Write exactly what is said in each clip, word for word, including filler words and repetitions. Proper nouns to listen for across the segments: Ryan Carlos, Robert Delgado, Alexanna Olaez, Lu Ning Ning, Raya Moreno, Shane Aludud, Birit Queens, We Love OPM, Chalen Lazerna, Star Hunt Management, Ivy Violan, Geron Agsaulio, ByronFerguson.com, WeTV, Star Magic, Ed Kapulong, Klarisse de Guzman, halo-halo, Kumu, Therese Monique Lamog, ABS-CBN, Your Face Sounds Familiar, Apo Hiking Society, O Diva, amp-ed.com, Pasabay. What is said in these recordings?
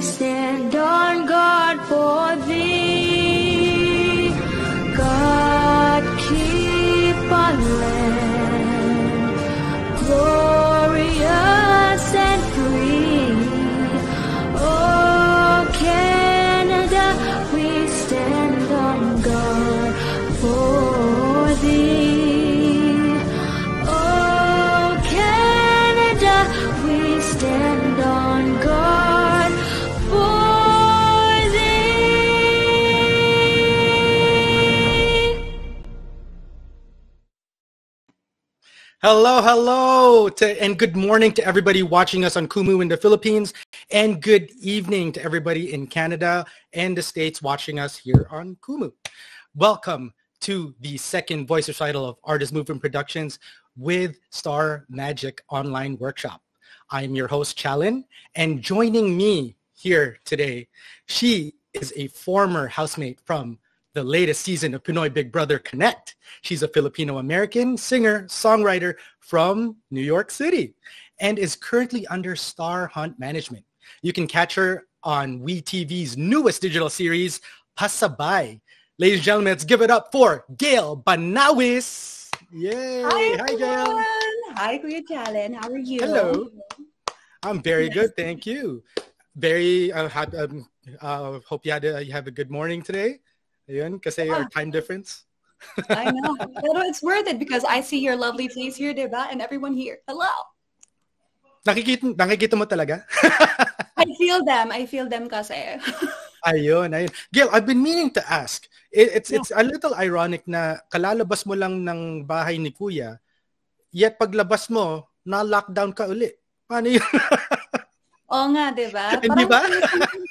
Stand Hello, hello, to, and good morning to everybody watching us on Kumu in the Philippines, and good evening to everybody in Canada and the States watching us here on Kumu. Welcome to the second voice recital of Artist Movement Productions with Star Magic Online Workshop. I'm your host, Chalen, and joining me here today, she is a former housemate from the latest season of Pinoy Big Brother Connect. She's a Filipino-American singer, songwriter from New York City and is currently under Star Hunt Management. You can catch her on WeTV's newest digital series, Pasabay. Ladies and gentlemen, let's give it up for Gail Banawis. Yay! Hi, hi Gail. Hi, Kuya Chalen. How are you? Hello. I'm very good, thank you. Very uh, happy, um, uh, hope you, had a, you have a good morning today. Ayun, kasi yeah. Our time difference. I know. Pero it's worth it because I see your lovely face here, diba? And everyone here. Hello! Nakikita, nakikita mo talaga? I feel them. I feel them kasi. Ayun, ayun. Gail, I've been meaning to ask. It, it's, no. it's a little ironic na kalalabas mo lang ng bahay ni Kuya, yet paglabas mo, na-lockdown ka uli. Paano yun? Oo nga, diba? Hindi ba?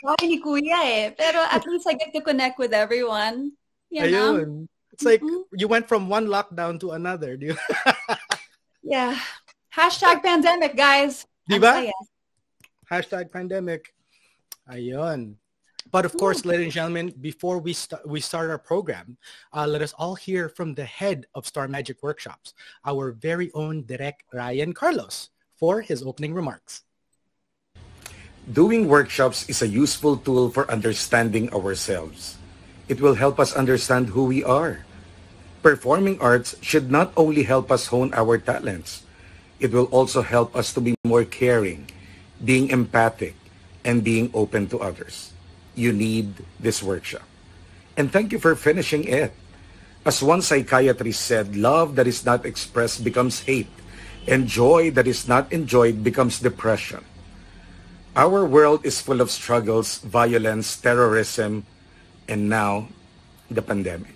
Sorry ni Kuya eh. Pero at least I get to connect with everyone. You know? Ayun. It's like mm-hmm. you went from one lockdown to another. Do you? Yeah. Hashtag pandemic, guys. Diba? Hashtag pandemic. Ayun. But of course, ladies and gentlemen, before we, st- we start our program, uh, let us all hear from the head of Star Magic Workshops, our very own Direk Ryan Carlos, for his opening remarks. Doing workshops is a useful tool for understanding ourselves. It will help us understand who we are. Performing arts should not only help us hone our talents, it will also help us to be more caring, being empathic, and being open to others. You need this workshop. And thank you for finishing it. As one psychiatrist said, love that is not expressed becomes hate, and joy that is not enjoyed becomes depression. Our world is full of struggles, violence, terrorism, and now, the pandemic.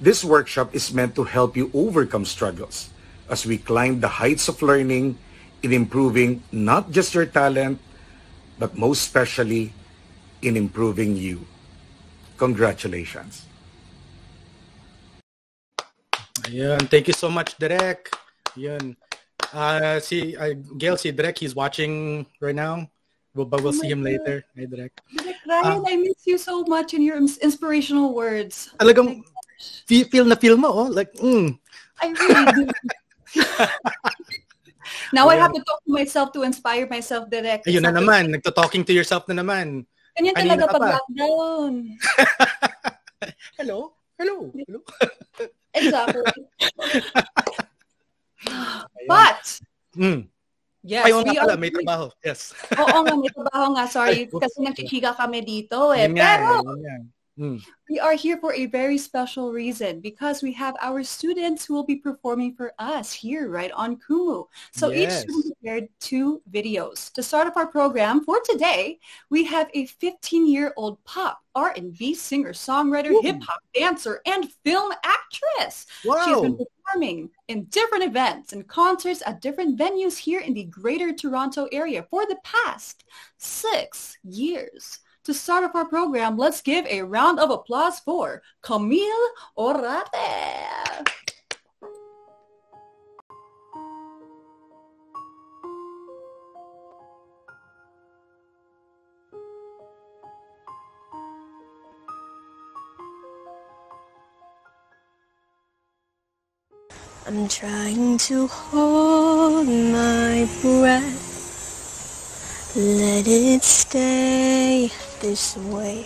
This workshop is meant to help you overcome struggles as we climb the heights of learning in improving not just your talent, but most especially in improving you. Congratulations. Ayan, thank you so much, Direk. Ayan. Uh, see, uh, Gail, see Direk, he's watching right now, we'll, but we'll oh see him God. later. Hey, Direk. Direk Ryan, um, I miss you so much and your inspirational words. Talagang like, feel na feel mo, oh, like, mm. I really do. Now yeah. I have to talk to myself to inspire myself, Direk. Ayun na naman, nagto-talking to yourself na naman. Ganyan talaga pag lockdown. Hello? Hello? Hello? Exactly. But, mm. yes, Ayaw nga pala, may trabaho. Yes. Oo nga, may trabaho nga. Sorry, kasi nagchichiga kami dito eh. Pero, mm. we are here for a very special reason because we have our students who will be performing for us here right on Kumu. So yes. Each student prepared two videos. To start up our program for today, we have a fifteen-year-old pop, R and B singer, songwriter, Ooh. hip-hop dancer, and film actress. Wow. She's been performing in different events and concerts at different venues here in the Greater Toronto area for the past six years. To start up our program, let's give a round of applause for Camille Orate. I'm trying to hold my breath, let it stay this way,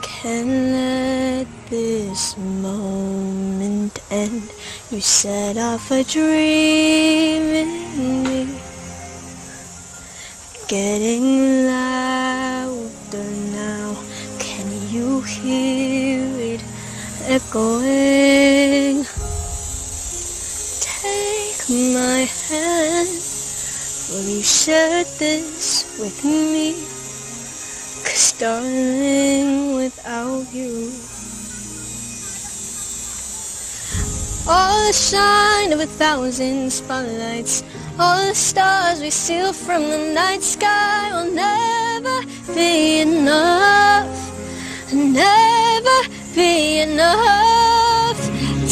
can't let this moment end. You set off a dream in me, getting louder now, can you hear it echoing? My hand, will you share this with me? 'Cause darling, without you All the shine of a thousand spotlights, all the stars we steal from the night sky will never be enough, never be enough.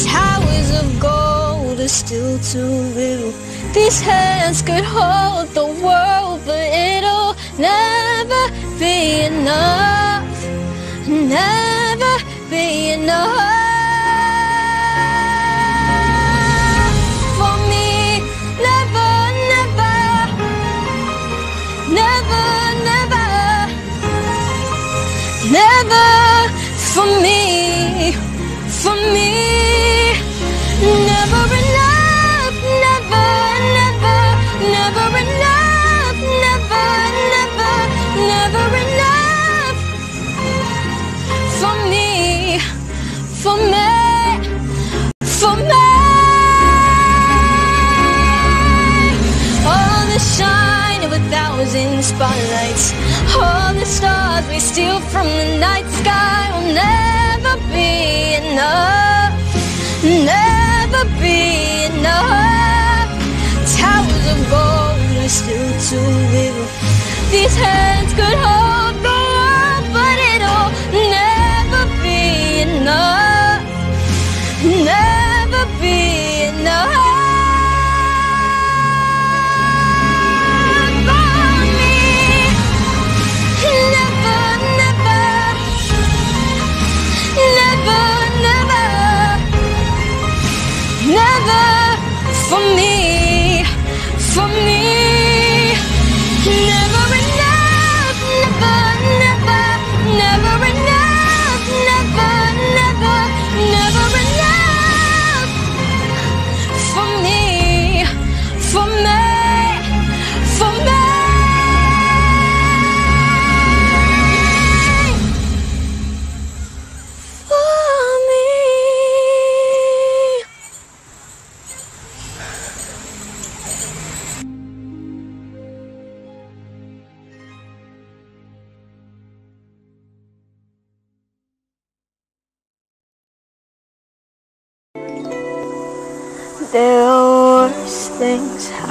Towers of gold are still too little. These hands could hold the world, but it'll never be enough, never be enough for me. Never, never, never, never, never for me, for me. Never enough, never, never, never enough, never, never, never enough for me, for me, for me. All the shine of a thousand spotlights, all the stars we steal from the night sky will never be enough, never be enough. Towers of gold are still too little. These hands could hold the world, but it'll never be enough, never be enough. For me, for me, never enough, never, never, never enough, never, never, never enough. For me, for me, for me.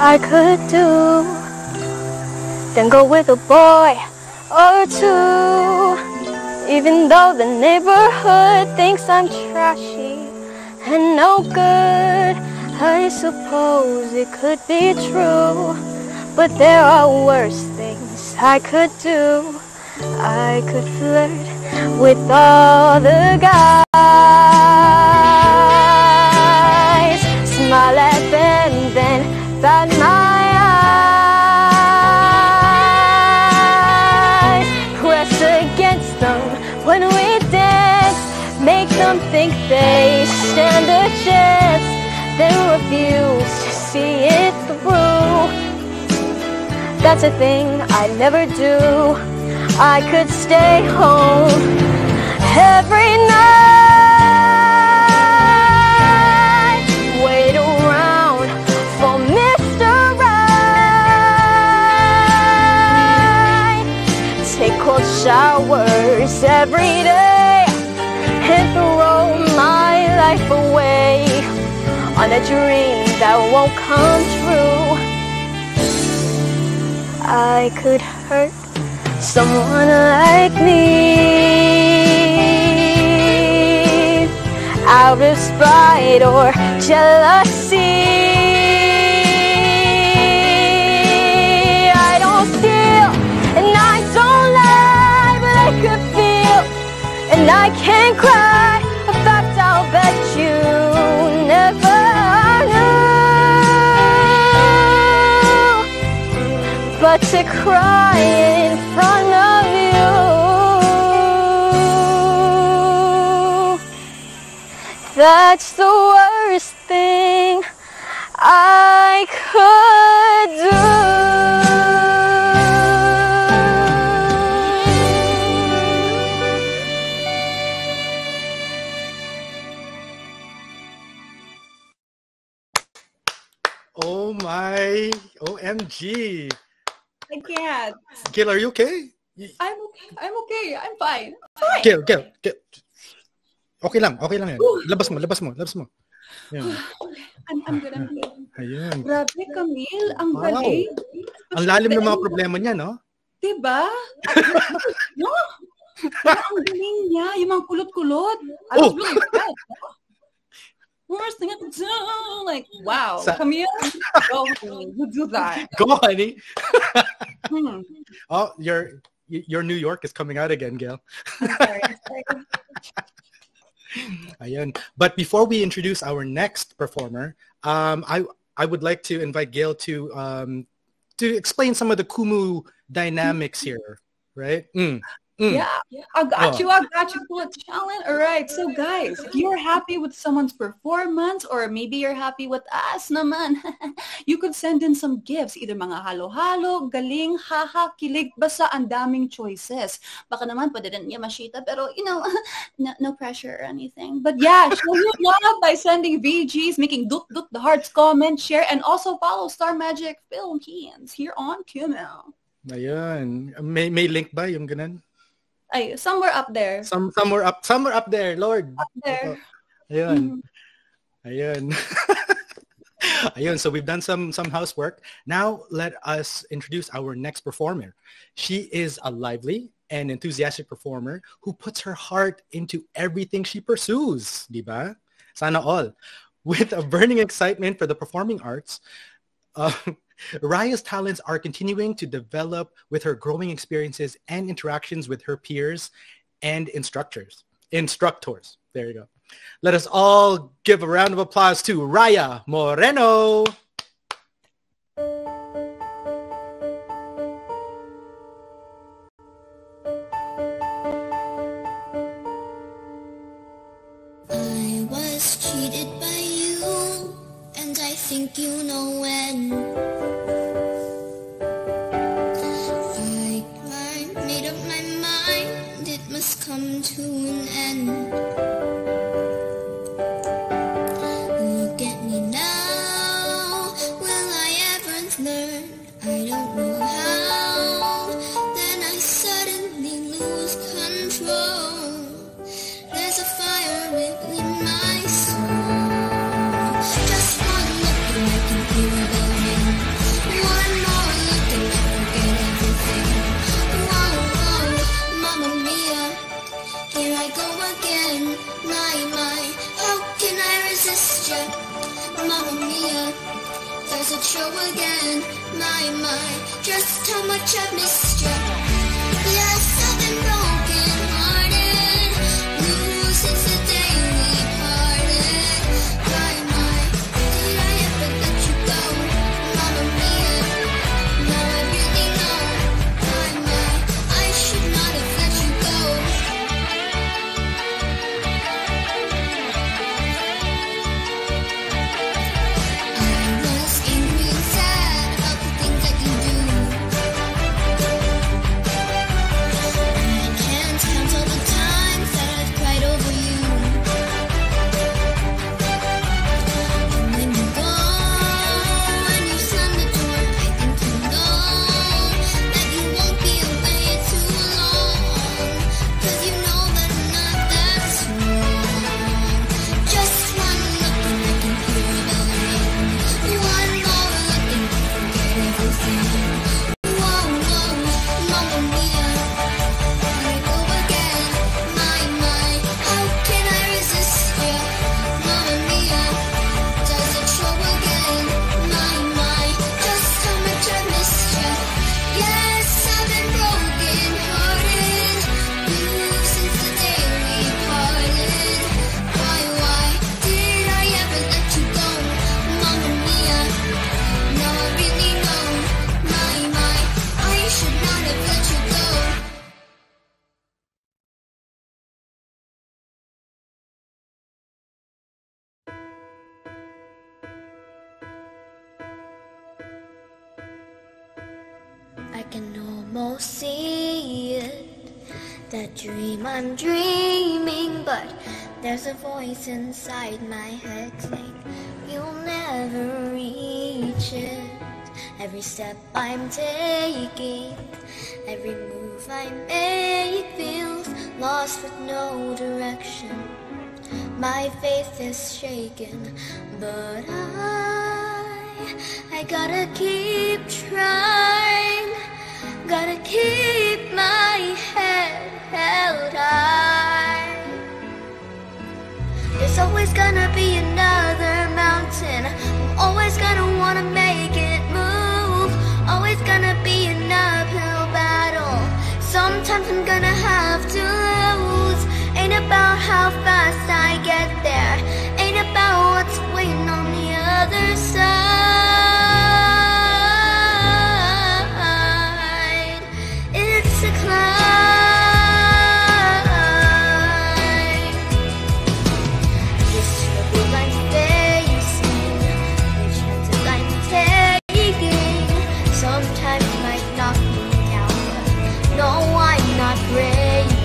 I could do than go with a boy or two, even though the neighborhood thinks I'm trashy and no good. I suppose it could be true, but there are worse things I could do. I could flirt with all the guys, smile at them, then bad my eyes, press against them when we dance, make them think they stand a chance, then refuse to see it through. That's a thing I never do. I could stay home every night, showers every day, and throw my life away on a dream that won't come true. I could hurt someone like me out of spite or jealousy. I can't cry, a fact I'll bet you never knew. But to cry in front of you, that's the worst thing I could do. My O M G. I can't. Gail, are you okay? I'm okay. I'm okay. I'm fine. I'm fine. Gail, Gail, Gail. Okay lang. Okay lang yan. Labas mo. Labas mo. Labas mo. Yeah. I'm, I'm good, I'm good. Ayun. Grabe, Camille. Ang wow. galing. Ang lalim ng mga problema niya, no? Diba? No? Pero ang galing niya. Yung mga kulot-kulot. I was oh. really bad. Worst thing I could do. Like, wow. Sa Camille, go you do that. Go, honey. hmm. Oh, your, your New York is coming out again, Gail. I'm sorry. I'm sorry. Ayan. But before we introduce our next performer, um, I I would like to invite Gail to um, to explain some of the Kumu dynamics here, right? Mm. Mm. Yeah, yeah, I got oh. you. I got you. Cool challenge. All right. So guys, if you're happy with someone's performance or maybe you're happy with us naman, you could send in some gifts. Either mga halo-halo, galing, haha, kilig, basta ang daming choices. Baka naman pwede din niya mashita pero you know, no, no pressure or anything. But yeah, show your love by sending V Gs, making dut-dut the hearts, comment, share, and also follow Star Magic Philippines here on Kumu. Ayan. May, may link ba yung ganun? Ay, somewhere up there. Some, somewhere up, somewhere up there, Lord. Up there. Ayun. Ayun. Ayun, so we've done some, some housework. Now, let us introduce our next performer. She is a lively and enthusiastic performer who puts her heart into everything she pursues, diba? Sana all. With a burning excitement for the performing arts, uh, Raya's talents are continuing to develop with her growing experiences and interactions with her peers and instructors. Instructors. There you go. Let us all give a round of applause to Raya Moreno. I was cheated by you, and I think you know when. Come to an end. Look at me now. Will I ever learn? I don't know how. Then I suddenly lose control. There's a fire within my soul. Just one look and I can feel it burning. One more look and I forget everything. Whoa, whoa, Mamma Mia. Here I go again, my, my, how can I resist you? Mamma Mia, there's a show again, my, my, just how much I've missed you. Yes, I've been broken-hearted, blue since the day we parted. My, my, did I ever let you go? Mamma Mia, now I really know, my, my, I should not have let you go. Dream I'm dreaming, but there's a voice inside my head saying you'll never reach it. Every step I'm taking, every move I make feels lost with no direction. My faith is shaken, but I, I gotta keep trying, gotta keep my head held high. There's always gonna be another mountain, I'm always gonna wanna make it move, always gonna be an uphill battle, sometimes I'm gonna have to lose. Ain't about how fast I get there, ain't about what's waiting on the other side. It's a climb. This trouble I'm facing, the chances I'm taking, sometimes might knock me down, but no, I'm not brave.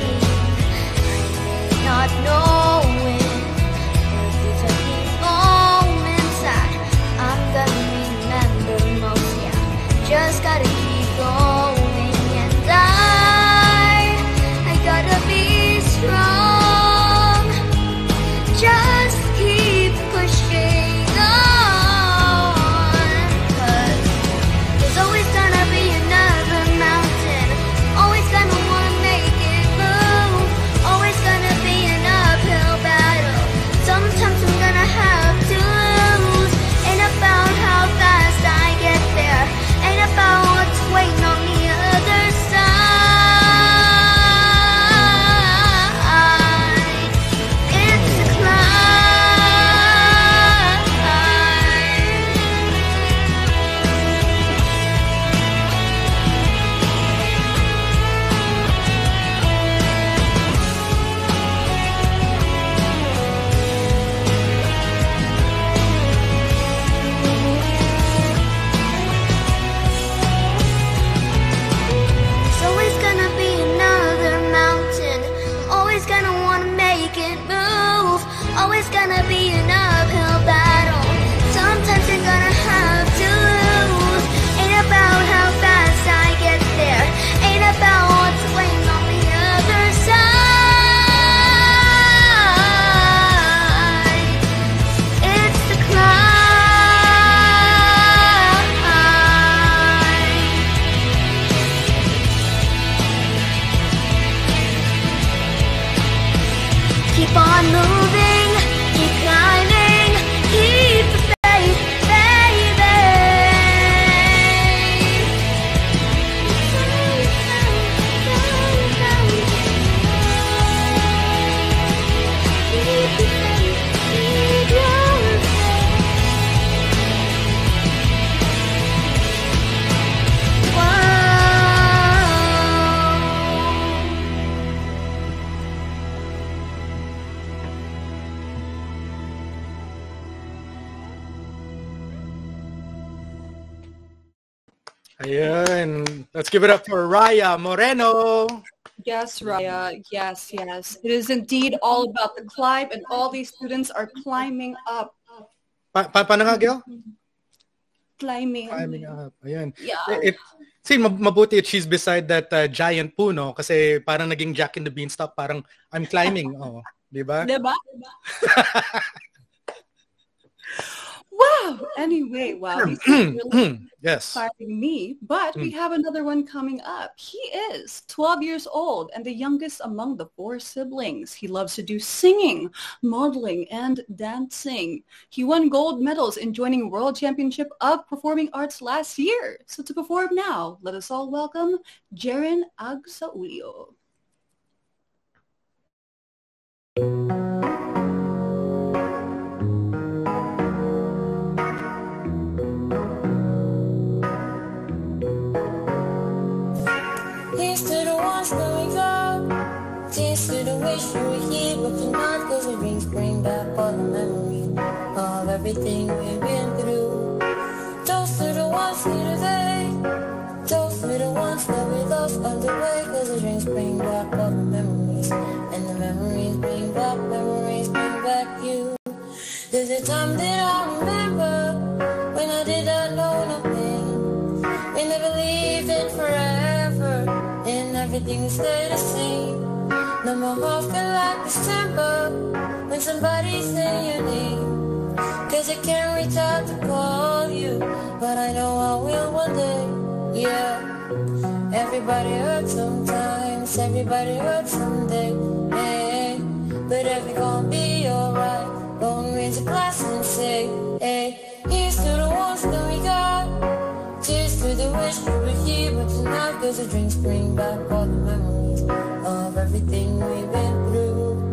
Not knowing if these are the moments I, I'm gonna remember most, yeah. Just gotta keep going, and I, I gotta be strong. Just keep pushing on, 'cause there's always gonna be another mountain, always gonna wanna make it move, always gonna be an uphill battle. Sometimes I'm gonna have to lose. Ain't about how fast I get there, ain't about what's waiting on the other side. It's a climb. There's always gonna be another mountain, I'm always gonna wanna make it move, always gonna be an uphill battle, sometimes I'm gonna have to lose. Ain't about how fast I get there, ain't about what's waiting on the other side. It's the climb. Keep on moving, keep climbing, keep the faith, baby. Whoa. Ayun. Let's give it up for Raya Moreno. Yes, Raya. Yes, yes. It is indeed all about the climb, and all these students are climbing up. Pa pa paano nga, Gil? Climbing. Climbing up. Ayun. Yeah. It, see, mab- mabuti if she's beside that uh, giant puno kasi parang naging Jack in the Beanstalk, parang I'm climbing. Oh, di ba? Diba? Wow. Anyway, wow. He's really Yes. inspiring me. But we have another one coming up. He is twelve years old and the youngest among the four siblings. He loves to do singing, modeling, and dancing. He won gold medals in joining World Championship of Performing Arts last year. So to perform now, let us all welcome Geron Agsaulio. Here's to the ones going up, tears to the wish you were here, but you're not, 'cause the rings bring back all the memories of everything we've been through. Toast to the ones here today, toast to the ones that we lost on the way, 'cause the rings bring back all the memories, and the memories bring back, memories bring back you. There's a time that I remember, when I didn't know nothing, we never lived in forever, and everything stayed the same. No more walking like December when somebody say your name, cause I can't reach out to call you, but I know I will one day. Yeah, everybody hurts sometimes, everybody hurts someday, hey, but everything gon' be alright. Gonna raise a glass and say, hey, here's to the ones that we got. Cheers to the wish we were here but tonight, cause the drinks bring back all the memories of everything we've been through.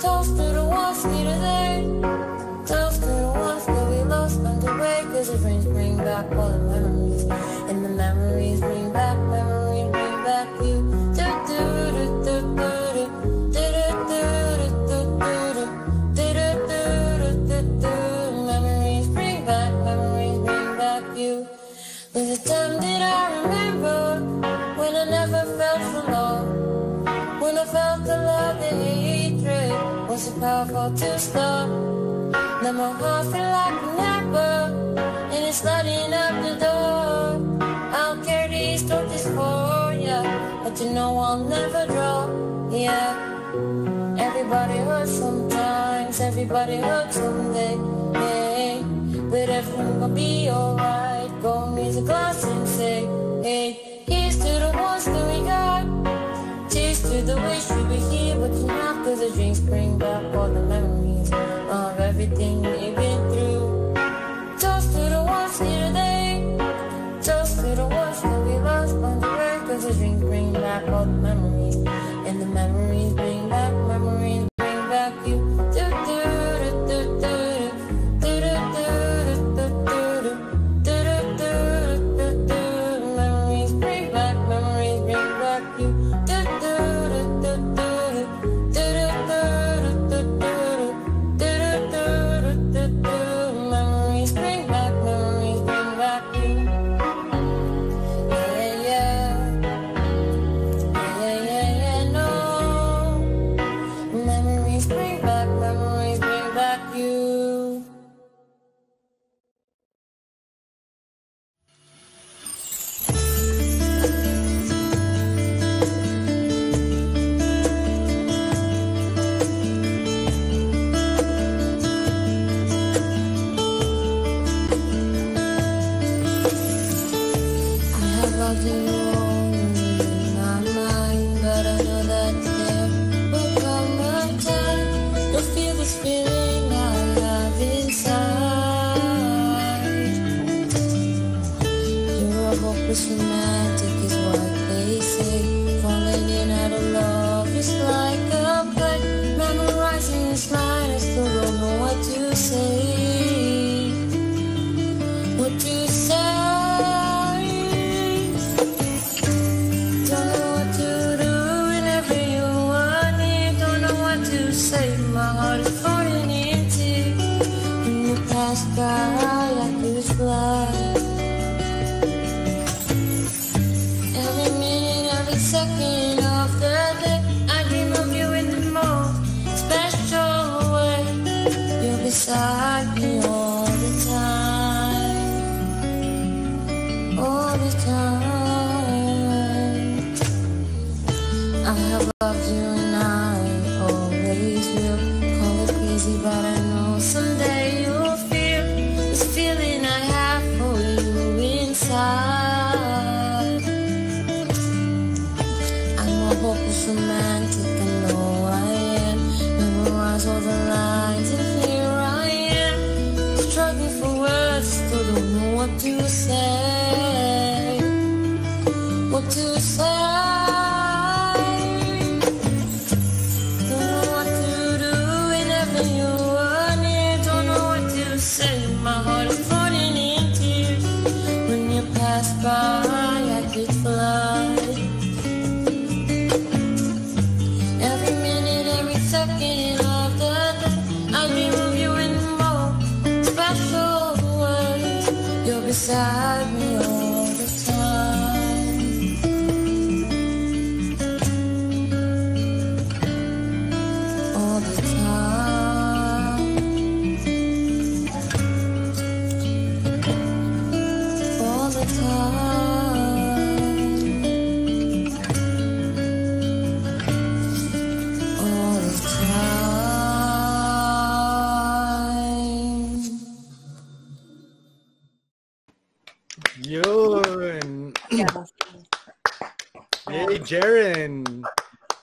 Toast to the ones we deserve, toast to the ones that we lost on the way, cause the friends bring back all the memories, and the memories bring back memories, bring back you. Do do do do do do do do do do do do do do do. Memories bring back memories, bring back you. There's a time that I remember when I never felt so low, when I felt the love, the hatred was so powerful to stop. Now my heart feels like an apple, and it's lighting up the door. I'll carry these torches for ya, but you know I'll never drop. Yeah, everybody hurts sometimes, everybody hurts someday, hey, but everything will be alright. Go raise a glass and say, hey, here's to the ones that we got. Cheers to the wish we were here but tonight, cause the drinks bring back all the memories of everything we've been through. Toast to the ones here today, toast to the ones that we lost on the way, cause the drinks bring back all the memories, and the memories bring back memories, bring back you. Do do do do do do do do do do do. Memories bring back memories, bring back you. Yun. Yeah. Hey, Jaren.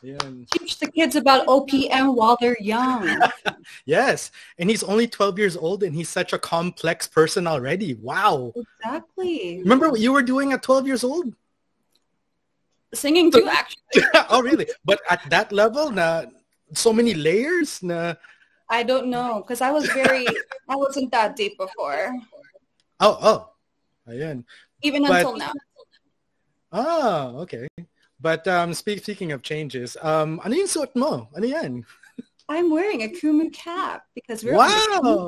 Yan. Teach the kids about O P M while they're young. Yes. And he's only twelve years old and he's such a complex person already. Wow. Exactly. Remember what you were doing at twelve years old? Singing too, actually. Oh, really? But at that level, na so many layers? Na... I don't know. Because I was very, I wasn't that deep before. Oh, oh. Ayan. Even but, until now. Oh, okay. But um, speak, speaking of changes, um, ano yung suot mo? Ano yan? I'm wearing a Kumu cap because we're wow,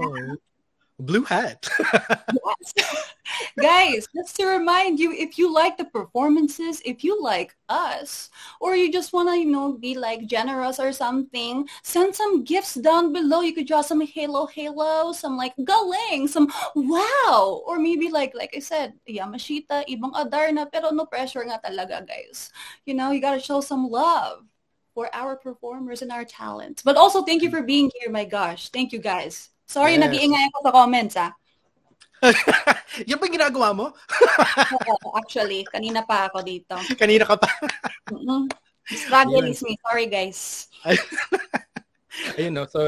blue hat. Yes. Guys, just to remind you, if you like the performances, if you like us, or you just want to, you know, be like generous or something, send some gifts down below. You could draw some halo halo, some like galing, some wow, or maybe like, like I said, Yamashita, ibang adar na, pero no pressure nga talaga, guys. You know, you got to show some love for our performers and our talents. But also, thank you for being here. My gosh, thank you, guys. Sorry, yes. Nag-iingay ako sa comments, ah. Yan ba ginagawa mo? Oh, actually, kanina pa ako dito. Kanina ka pa? Mm-hmm. Struggle is me. Sorry, guys. Ayun, no? So,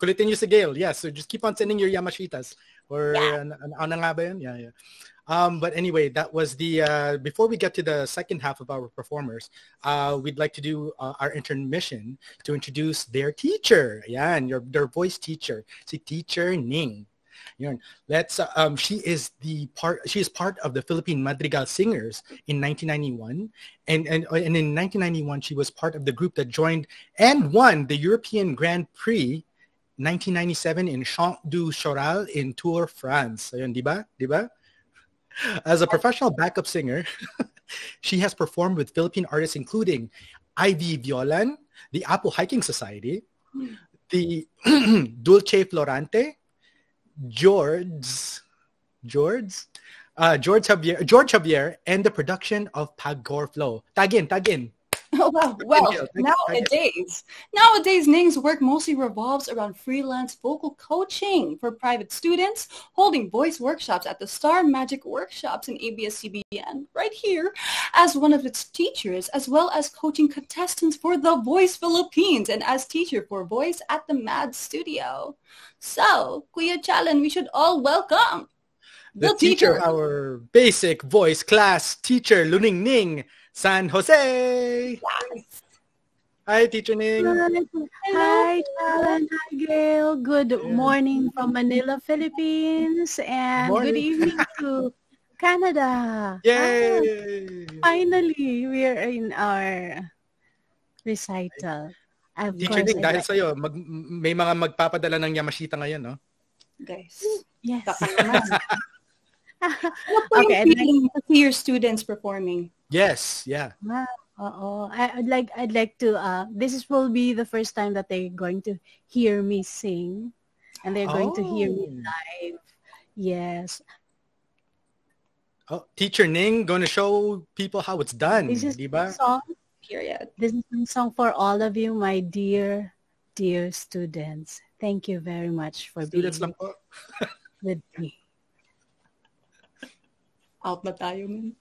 kulitin nyo si Gail. Yeah, so just keep on sending your Yamashitas. Or, yeah. an- an- ano nga ba yun? Yeah, yeah. Um, but anyway, that was the, uh, before we get to the second half of our performers, uh, we'd like to do uh, our intermission to introduce their teacher. Yeah, and your, their voice teacher. Si Teacher Ning. Let's, um, she is the part, she is part of the Philippine Madrigal Singers in nineteen ninety-one. And, and, and in nineteen ninety-one, she was part of the group that joined and won the European Grand Prix nineteen ninety-seven in Champ du Choral in Tours, France. Ayun, di ba? Di ba? As a professional backup singer, she has performed with Philippine artists including Ivy Violan, the Apo Hiking Society, the Dulce Florante, George, George, uh, George Javier, George Javier, and the production of Pagor Flow. Tagin, tagin. Oh, wow. Well, thank you. Thank nowadays, you. nowadays, Ning's work mostly revolves around freelance vocal coaching for private students, holding voice workshops at the Star Magic workshops in A B S C B N, right here, as one of its teachers, as well as coaching contestants for The Voice Philippines and as teacher for voice at the Mad Studio. So, Kuya Chalen, we should all welcome the, the teacher, teacher, our basic voice class teacher, Lu Ning Ning. San Jose. Yes. Hi, Teacher Ning. Hi, Alan. Hi, Gail. Good yeah. morning from Manila, Philippines, and morning. Good evening to Canada. Yay! Ah, finally, we are in our recital. Of Teacher Ning, dahil sa iyo, mag, may mga magpapadala ng Yamashita ngayon, no? Guys. Yes. What okay, and then to see your students performing. Yes, yeah. Wow. Uh-oh. I, I'd like I'd like to uh this is, will be the first time that they're going to hear me sing and they're oh. going to hear me live. Yes. Oh, Teacher Ning going to show people how it's done. This is diba? Song period. This is a song for all of you, my dear dear students. Thank you very much for students being with me. Out na tayo man.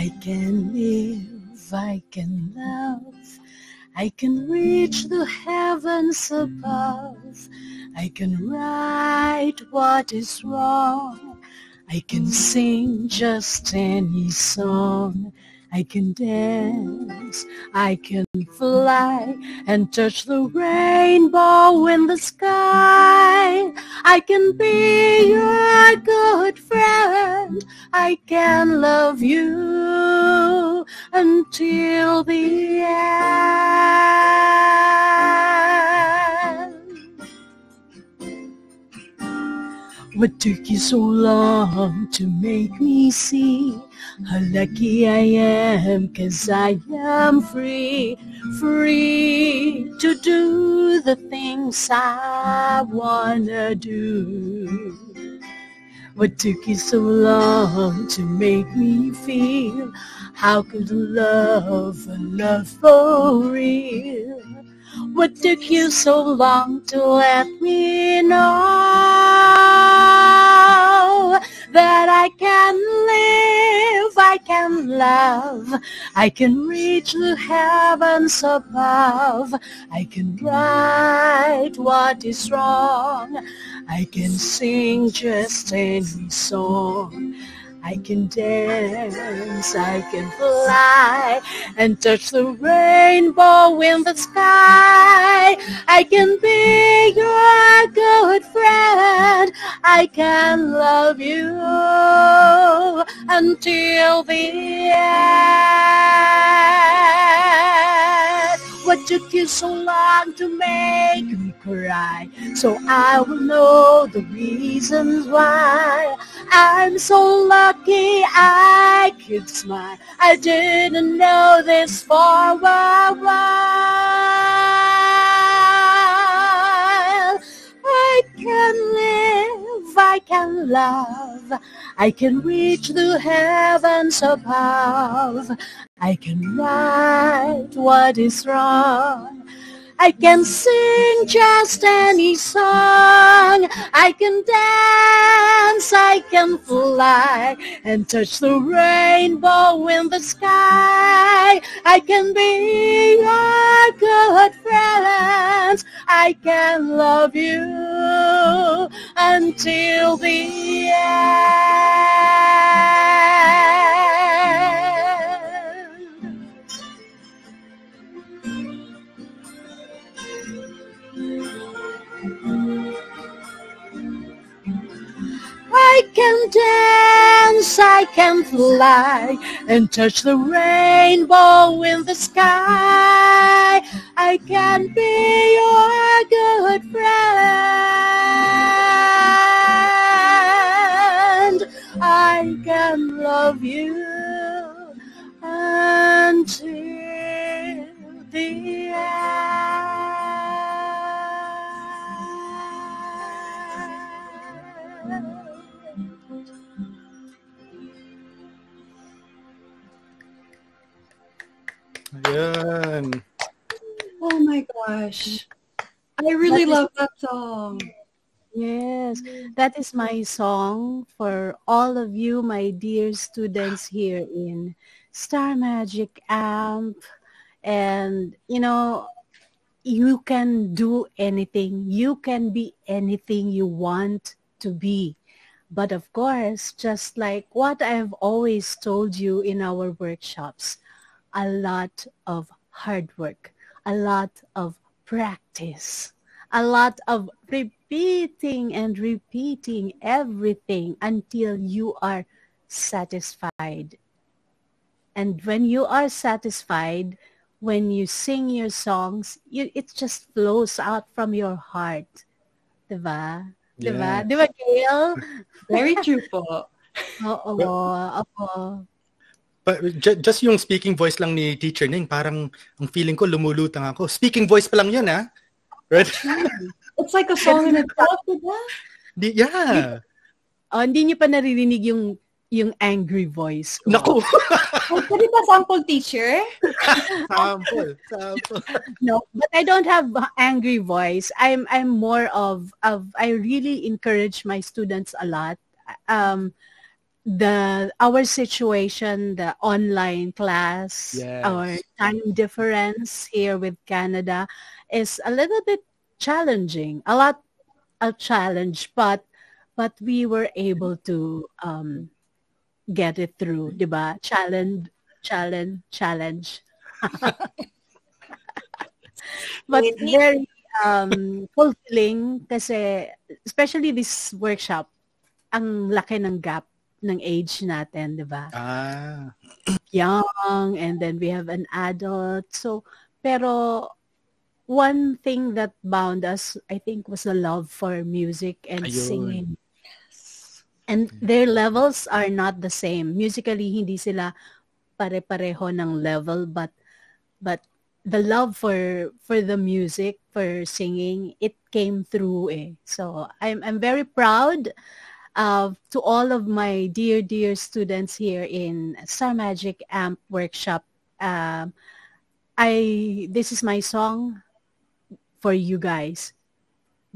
I can live, I can love, I can reach the heavens above, I can right what is wrong, I can sing just any song, I can dance, I can fly and touch the rainbow in the sky, I can be your good friend, I can love you until the end. What took you so long to make me see how lucky I am, 'cause I am free, free to do the things I wanna do. What took you so long to make me feel? How could love, love for real? What took you so long to let me know that I can live, I can love, I can reach the heavens above, I can right what is wrong, I can sing just any song, I can dance, I can fly, and touch the rainbow in the sky. I can be your good friend, I can love you until the end. What took you so long to make me cry, so I will know the reasons why? I'm so lucky I could smile. I didn't know this for a while. I can live, I can love, I can reach the heavens above, I can right what is wrong, I can sing just any song, I can dance, I can fly, and touch the rainbow in the sky. I can be your good friend, I can love you until the end. I can dance, I can fly, and touch the rainbow in the sky. I can be your good friend, I can love you until the end. Ayan. Oh my gosh. I really that love is, that song. Yes. That is my song for all of you, my dear students here in Star Magic Amp. And, you know, you can do anything. You can be anything you want to be. But of course, just like what I've always told you in our workshops, a lot of hard work, a lot of practice, a lot of repeating and repeating everything until you are satisfied. And when you are satisfied, when you sing your songs, you, it just flows out from your heart. Diba? Yeah. Diba? Diba, Gail? Very true po. Oo, oo. Just yung speaking voice lang ni Teacher Ning, parang ang feeling ko lumulutang ako. Speaking voice pa lang yun, ha? Right? It's like a song in itself, diba? Yeah. Oh, hindi niyo pa naririnig yung yung angry voice ko. Naku! Pwede ba sample, Teacher? Sample. Sample. No, but I don't have angry voice. I'm I'm more of, of I really encourage my students a lot. Um, the our situation, the online class, yes. Our time difference here with Canada is a little bit challenging, a lot a challenge, but but we were able to um get it through, diba? Challenge, challenge, challenge. But very um fulfilling kasi especially this workshop, ang laki ng gap ng age natin, di ba? Ah. Young, and then we have an adult. So, pero one thing that bound us, I think, was the love for music and Ayun. Singing. Yes. And their levels are not the same. Musically, hindi sila pare-pareho ng level, but but the love for for the music, for singing, it came through eh. So I'm I'm very proud uh, to all of my dear dear students here in Star Magic Amp Workshop. Um, I this is my song for you guys.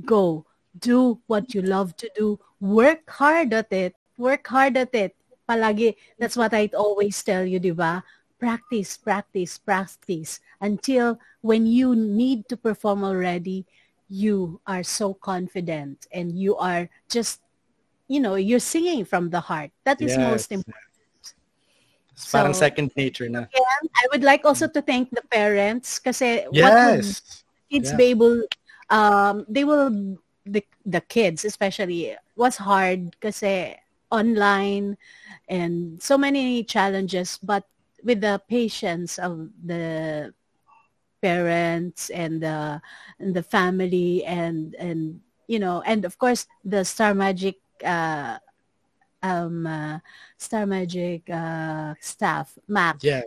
Go. Do what you love to do. Work hard at it. Work hard at it. Palagi. That's what I always tell you, di ba? Practice, practice, practice. Until when you need to perform already, you are so confident and you are just, you know, you're singing from the heart. That is yes. most important. It's so, parang second nature na. Again, I would like also to thank the parents kasi yes. what kids yeah. be able, um, they will... The the kids especially was hard kasi online and so many challenges, but with the patience of the parents and the and the family and and you know and of course the Star Magic uh, um uh, Star Magic uh, staff map yeah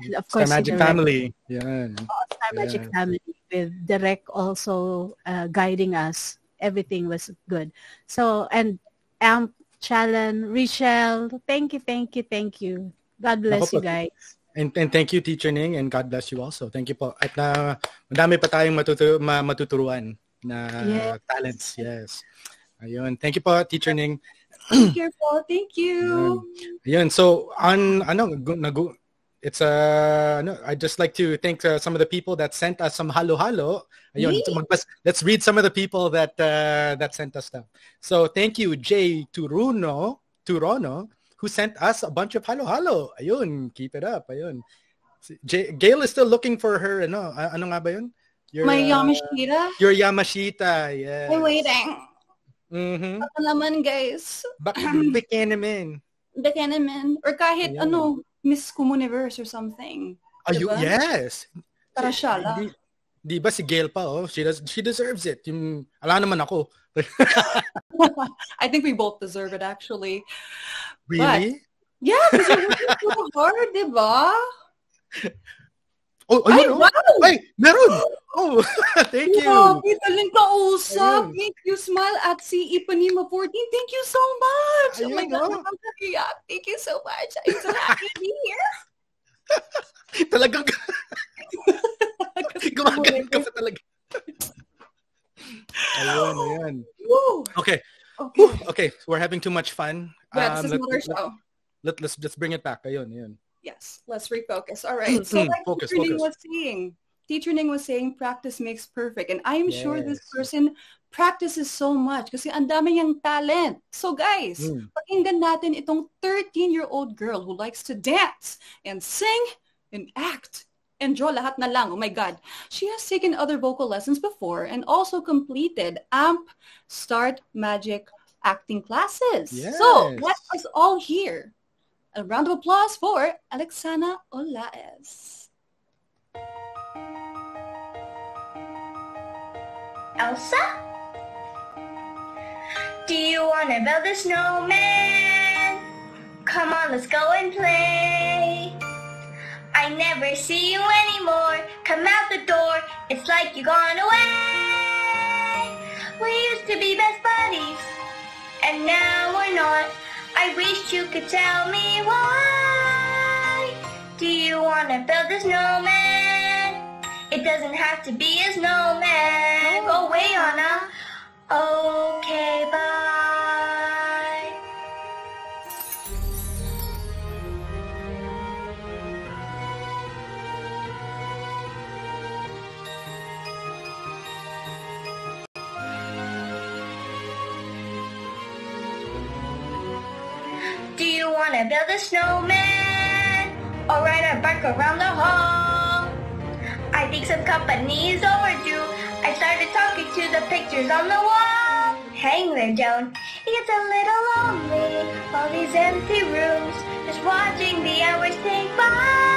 and of course Star Magic family yeah oh, Star yeah. Magic family with Direk also uh, guiding us. Everything was good. So, and Amp, Chalen, Rochelle, thank you, thank you, thank you. God bless Ako you po. guys. And, and thank you, Teacher Ning, and God bless you also. Thank you po. At na, madami pa tayong matutu- ma- matuturuan na yes. talents. Yes. Ayun. Thank you po, Teacher Ning. Thank you po. Thank you. Ayun. Ayun. So, on, ano, nagu- It's uh no, I'd just like to thank uh, some of the people that sent us some halo-halo. Ayun, let's read some of the people that uh, that sent us stuff. So thank you, Jay Turuno, Turono, who sent us a bunch of halo-halo. Ayun, keep it up. Ayun. Jay, Gail is still looking for her, ano, ano nga ba yun? Your, My uh, Yamashita? Your Yamashita, yes. I'm waiting. Mm-hmm. Baka naman, guys. Baka naman. Baka naman. Or kahit Ayun. ano. Miss Kumu Universe or something. Are diba? you? Yes. Tara siya lang. Di, di ba si Gail pa, oh? She, does, she deserves it. Yung, ala naman ako. I think we both deserve it, actually. Really? But, yeah, because you're working so hard, di ba? Oh, ayun, Ay, oh. wow! Ay, meron! Oh, thank you. Grabe, talang kausap. Thank you, Smile, at si Ipanima fourteen. Thank you so much. Ayun, oh my God, oh. I'm Thank you so much. I'm so happy to be here. Talagang gumagaling ka pa talaga. Ayun, ayun. Woo. Okay. Okay. Okay, we're having too much fun. Yeah, um, this is another show. Let, let's, let's bring it back. Ayun, ayun. Yes, let's refocus. All right. So like focus, Teacher focus. Ning was saying, Teacher Ning was saying, practice makes perfect. And I am yes. sure this person practices so much kasi ang dami niyang talent. So guys, mm. pakinggan natin itong thirteen-year-old girl who likes to dance and sing and act and draw lahat na lang. Oh my God. She has taken other vocal lessons before and also completed A M P Start Magic acting classes. Yes. So let us all hear a round of applause for Alexanna Olaez. Elsa? Do you want to build a snowman? Come on, let's go and play. I never see you anymore. Come out the door. It's like you've gone away. We used to be best buddies, and now we're not. I wish you could tell me why. Do you want to build a snowman? It doesn't have to be a snowman. Go away, Anna. Okay, bye. Do you want to build a snowman or ride our bike around the hall? I think some company is overdue. I started talking to the pictures on the wall. Hang there, Joan. It's a little lonely, all these empty rooms, just watching the hours take by.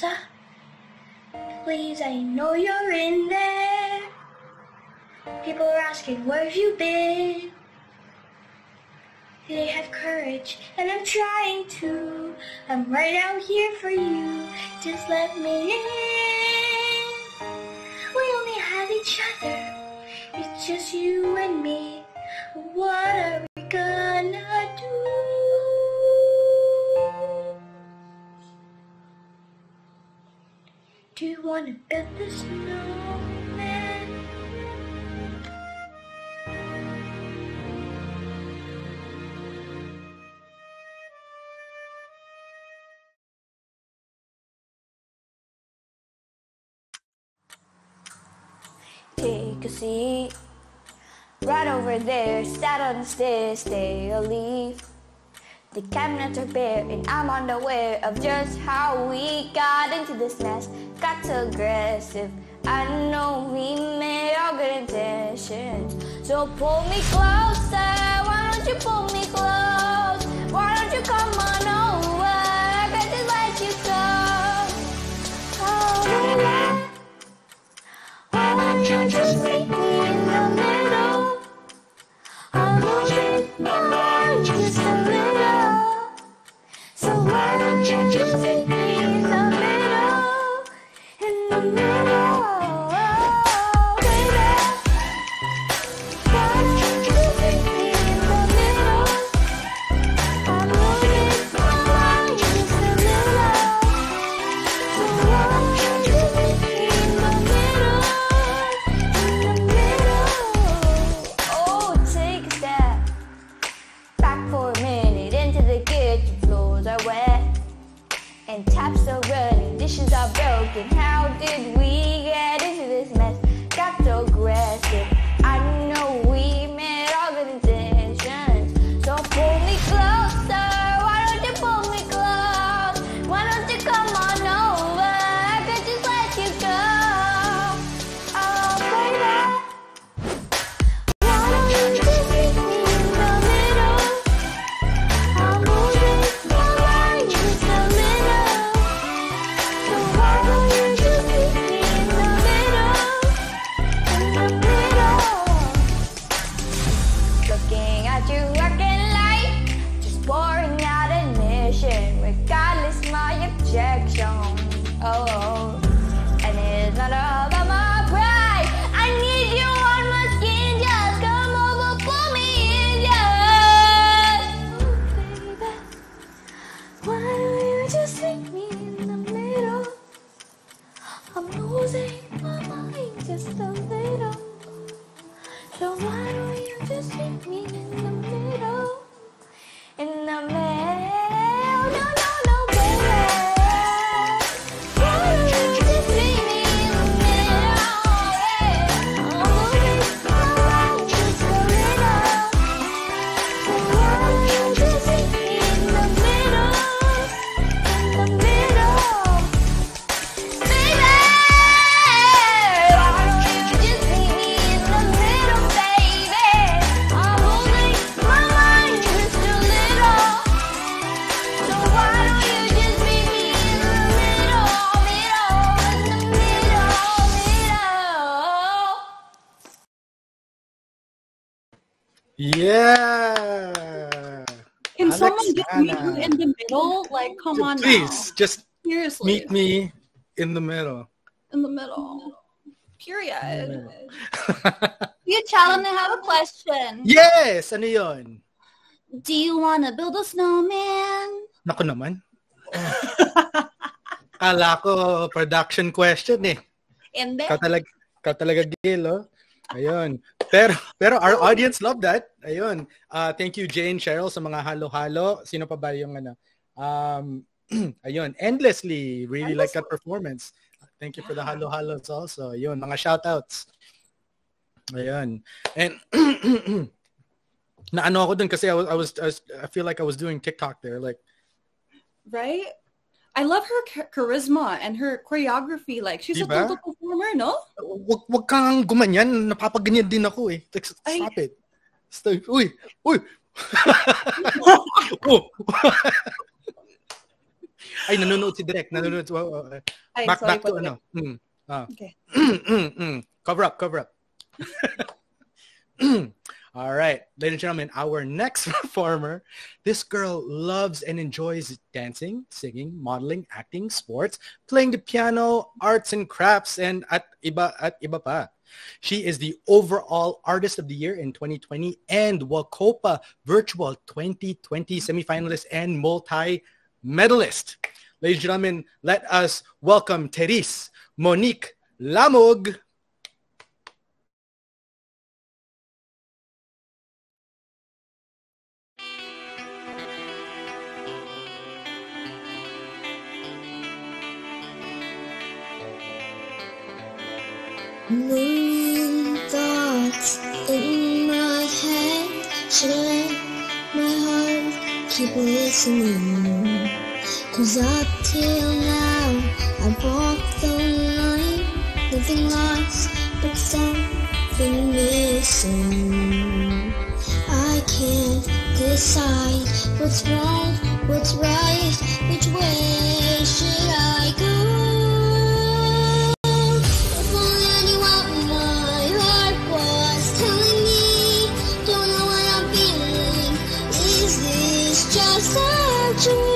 Alexa, please, I know you're in there. People are asking, where have you been? They have courage, and I'm trying to. I'm right out here for you. Just let me in. We only have each other. It's just you and me. What are we gonna do? Do you wanna build the snowman? Take a seat. Right over there, sat on the stairs, stay or leave. The cabinets are bare, and I'm unaware of just how we got into this mess. Got so aggressive, I know we made all good intentions. So pull me closer, why don't you pull me close? Why don't you come on over? I could just let you go. Oh, why, why won't you just make me a little? I'm losing my mind just a little. So why don't you just take me in the middle? In the middle. Oh, baby, why don't you just take me in the middle? I'm losing my mind just a little. So why don't you just take me in the middle? In the middle. Oh, back for a minute, into the kitchen, floors are wet, and taps are running, dishes are broken. How did we get into this mess? Got so aggressive, I know we made all good intentions. So pull me closer, why don't you pull me close? Why don't you come on over? I could just let you go. Oh, baby. Looking at you, looking like just pouring out admission, regardless my objection. Oh, and it's not all about my pride. I need you on my skin, just come over, pull me in, yes. Oh, baby, why don't you just take me in the middle? I'm losing my mind just a little. So why don't you just take me in the middle? In the middle, no, no, no, baby. Why don't you just take me in the middle? Yeah. I'm losing my mind just a little. So why don't you just take me in the middle? In the middle, baby. Why don't you just take me in the middle, baby? I'm losing my mind just a little. So why don't you just meet me in the middle, middle, in the middle, middle? Yeah! Can someone get me Alexanna, in the middle? Like, come on, please, now. just Seriously. meet me in the middle. In the middle. Period. You, Chalen, I have a question. Yes! Ano yun? Do you want to build a snowman? Naku naman. Kala ko production question eh. Hindi. Ikaw talaga, ikaw talaga Gail, oh. Ayun. Pero, pero our audience loved that. Ayun. Ah, thank you, Jane, Cheryl, sa mga halo-halo. Sino pa ba yung ano? Um, ayun. Endlessly. Really like that performance. Thank you for the halo-halos also. Ayun. Mga shoutouts. Ayun. And na ano ako dun kasi I was, I was, I was- I feel like I was doing TikTok there. Like, Right? I love her cha- charisma and her choreography. Like, she's Diba? a total performer, no? wag, wag kang gumanyan. Napapaganyan din ako eh. Like, s- Ay. stop it. Stop. Uy! Uy! Oh. Ay, nanonood si Direk. Nanonood. Ay, back, back to ano. Mm. Ah. Okay. Cover up, cover up. All right, ladies and gentlemen, our next performer, this girl loves and enjoys dancing, singing, modeling, acting, sports, playing the piano, arts and crafts, and at iba at iba pa. She is the overall Artist of the Year in twenty twenty and WACOPA Virtual twenty twenty semifinalist and multi-medalist. Ladies and gentlemen, let us welcome Therese Monique Lamog. Million thoughts in my head, should let my heart keep listening? Cause up till now, I walked the line, nothing lost but something missing. I can't decide what's wrong, what's right, which way should I go? Thank you.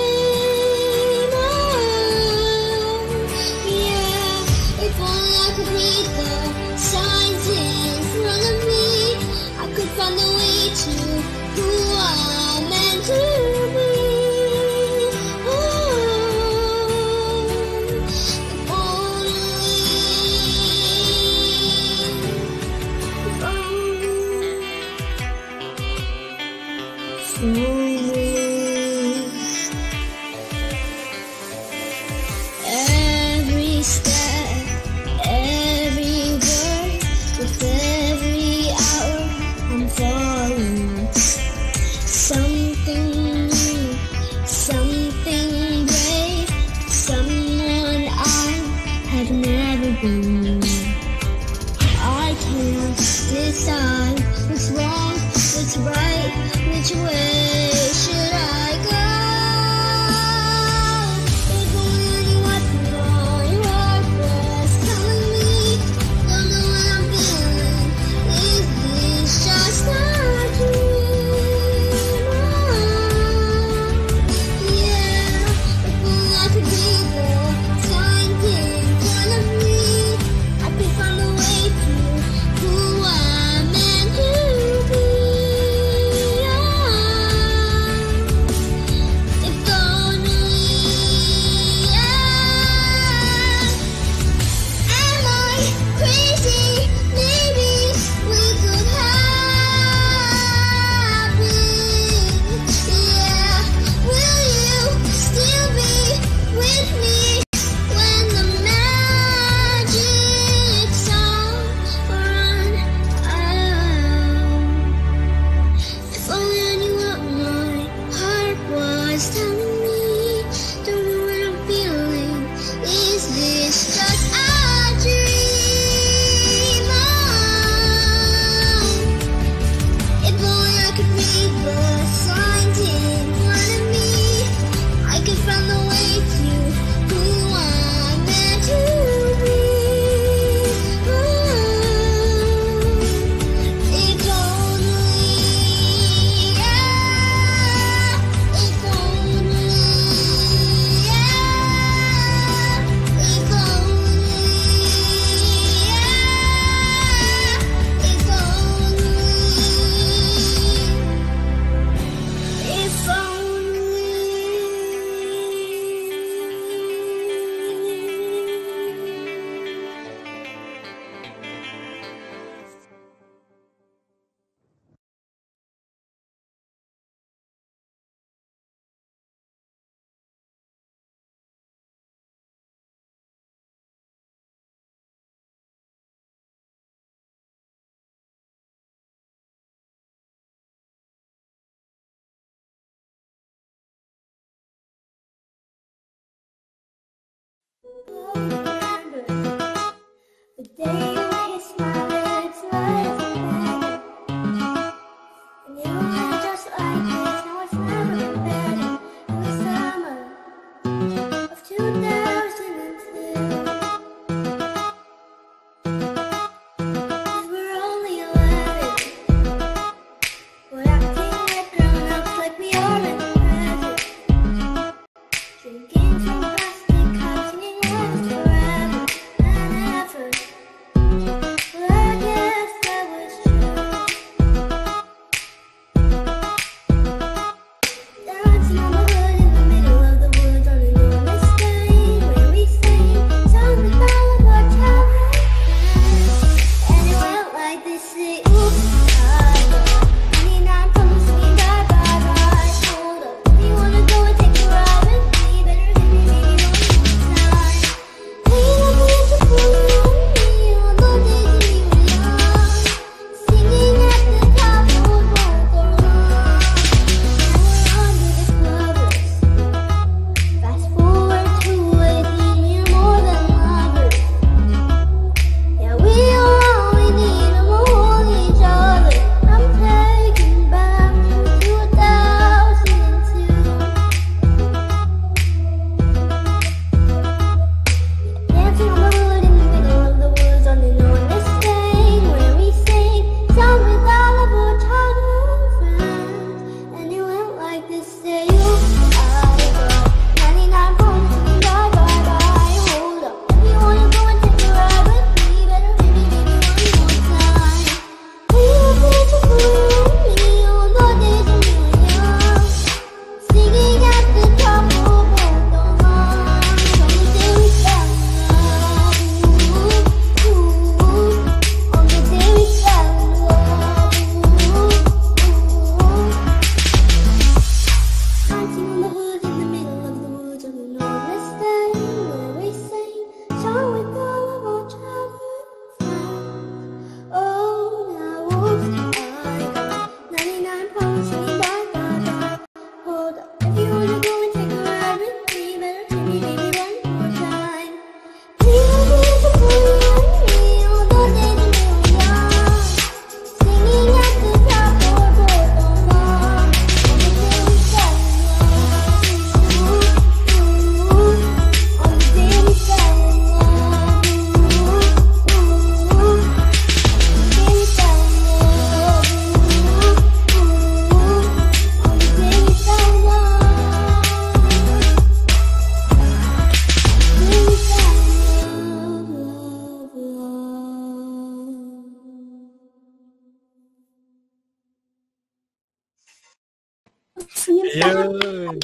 Yun.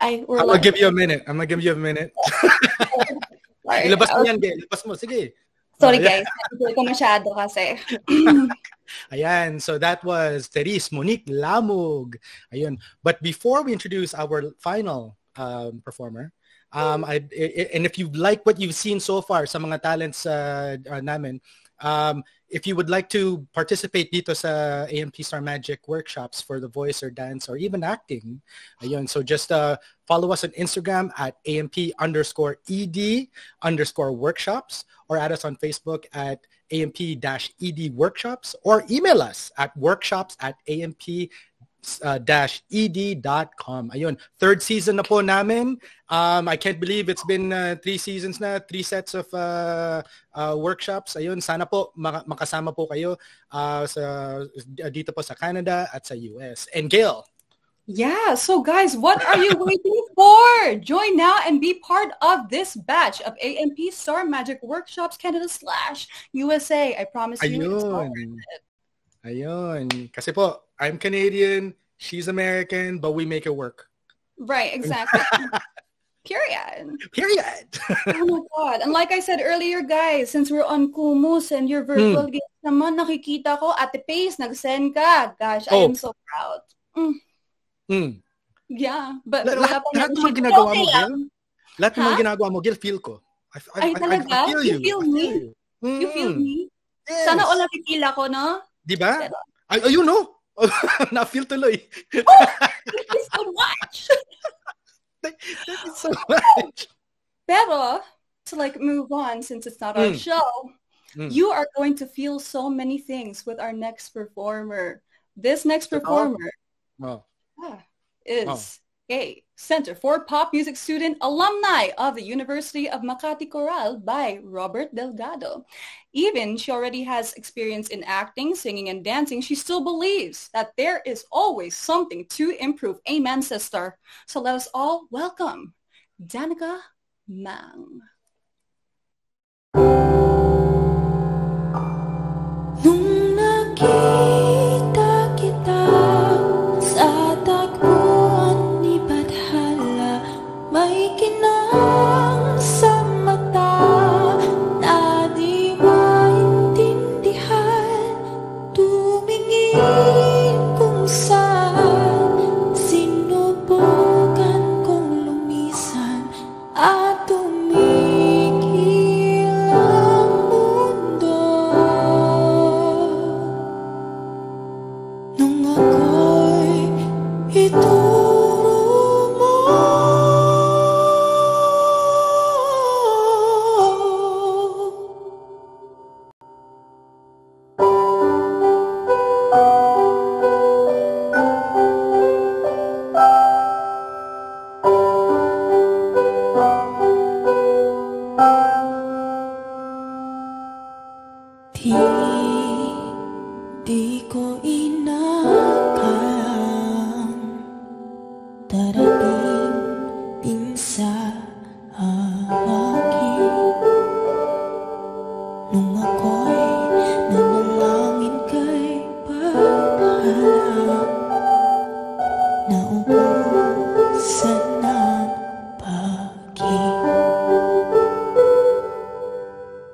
I'm gonna give you a minute. I'm gonna give you a minute. Ilabas mo yan, Gail. Ilabas mo. Sige. Sorry guys, nabigil ko masyado kasi. Ayan, so that was Therese Monique Lamog. Ayun. But before we introduce our final um, performer, um, I, I, and if you like what you've seen so far sa mga talents uh, namin, um, if you would like to participate dito sa A M P Star Magic workshops for the voice or dance or even acting, ayun, so just uh, follow us on Instagram at A M P underscore ED underscore workshops, or add us on Facebook at A M P E D workshops, or email us at workshops at A M P E D dot com. Ayun, third season na po namin. Um, I can't believe it's been uh, three seasons na, three sets of uh, uh, workshops. Ayun, sana po makasama po kayo uh, sa, dito po sa Canada at sa U S. And Gail. Yeah, so guys, what are you waiting for? Join now and be part of this batch of A M P Star Magic Workshops Canada slash U S A. I promise you. Ayun. It's worth it. Ayun. Kasi po, I'm Canadian, she's American, but we make it work. Right, exactly. Period. Period. Oh my God. And like I said earlier, guys, since we're on Kumu and your virtual mm. games naman, nakikita ko, Ate Pace, nag-send ka. Gosh, oh. I am so proud. Mm. Mm. Yeah, but La- lahat, lahat ng mga ginagawa mo, Gil, lahat ng mga ginagawa mo, Gil, feel ko. I, I, Ay, talaga? I, I feel you. You feel me? Feel you. Mm. You feel me? Yes. Sana all nakikila ko, no? Diba? Pero, Ay, oh, you know? Na-feel tuloy. Oh, thank you so much! thank, thank you so much. Pero, to like move on, since it's not mm. our show, mm. you are going to feel so many things with our next performer. This next performer. Oh. Oh. Ah, is oh. a Center for Pop Music student, alumni of the University of Makati Chorale by Robert Delgado. Even she already has experience in acting, singing, and dancing, she still believes that there is always something to improve. Amen, sister. So let us all welcome Danica Mang.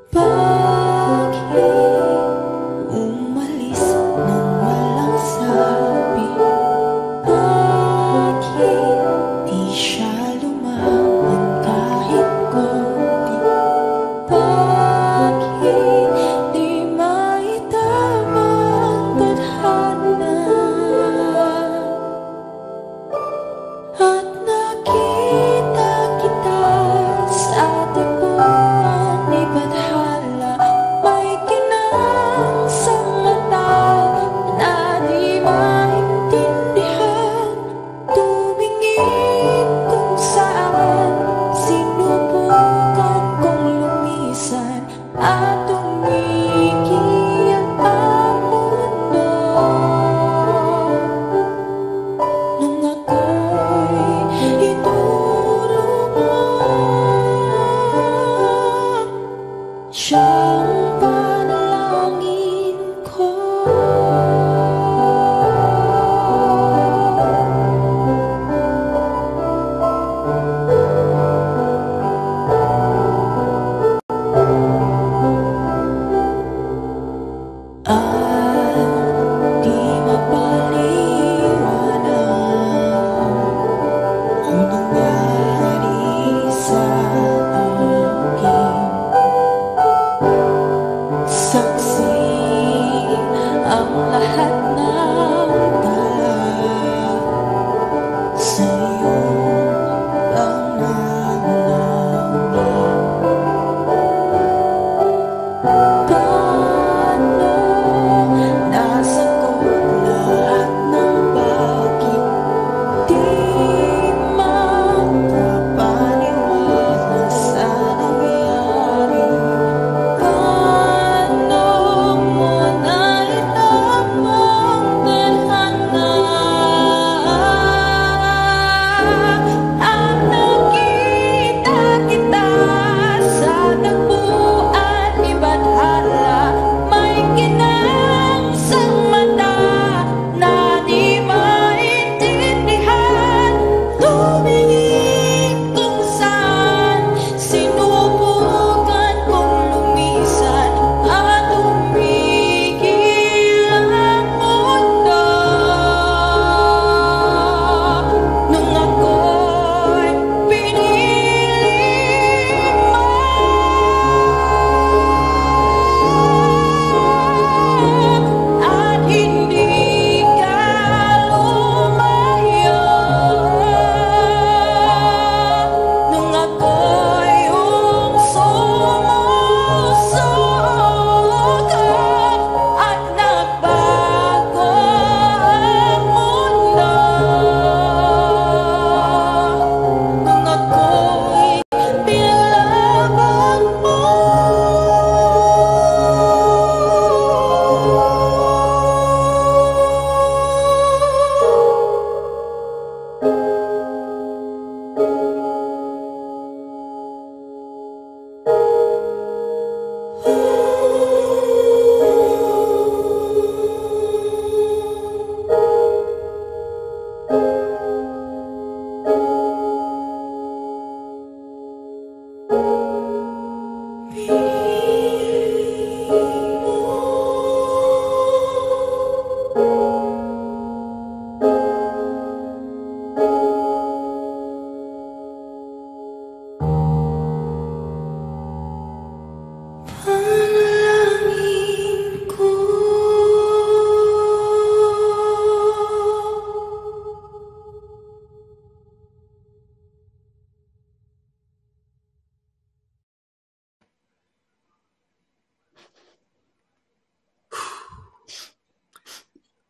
Pag umwalis ng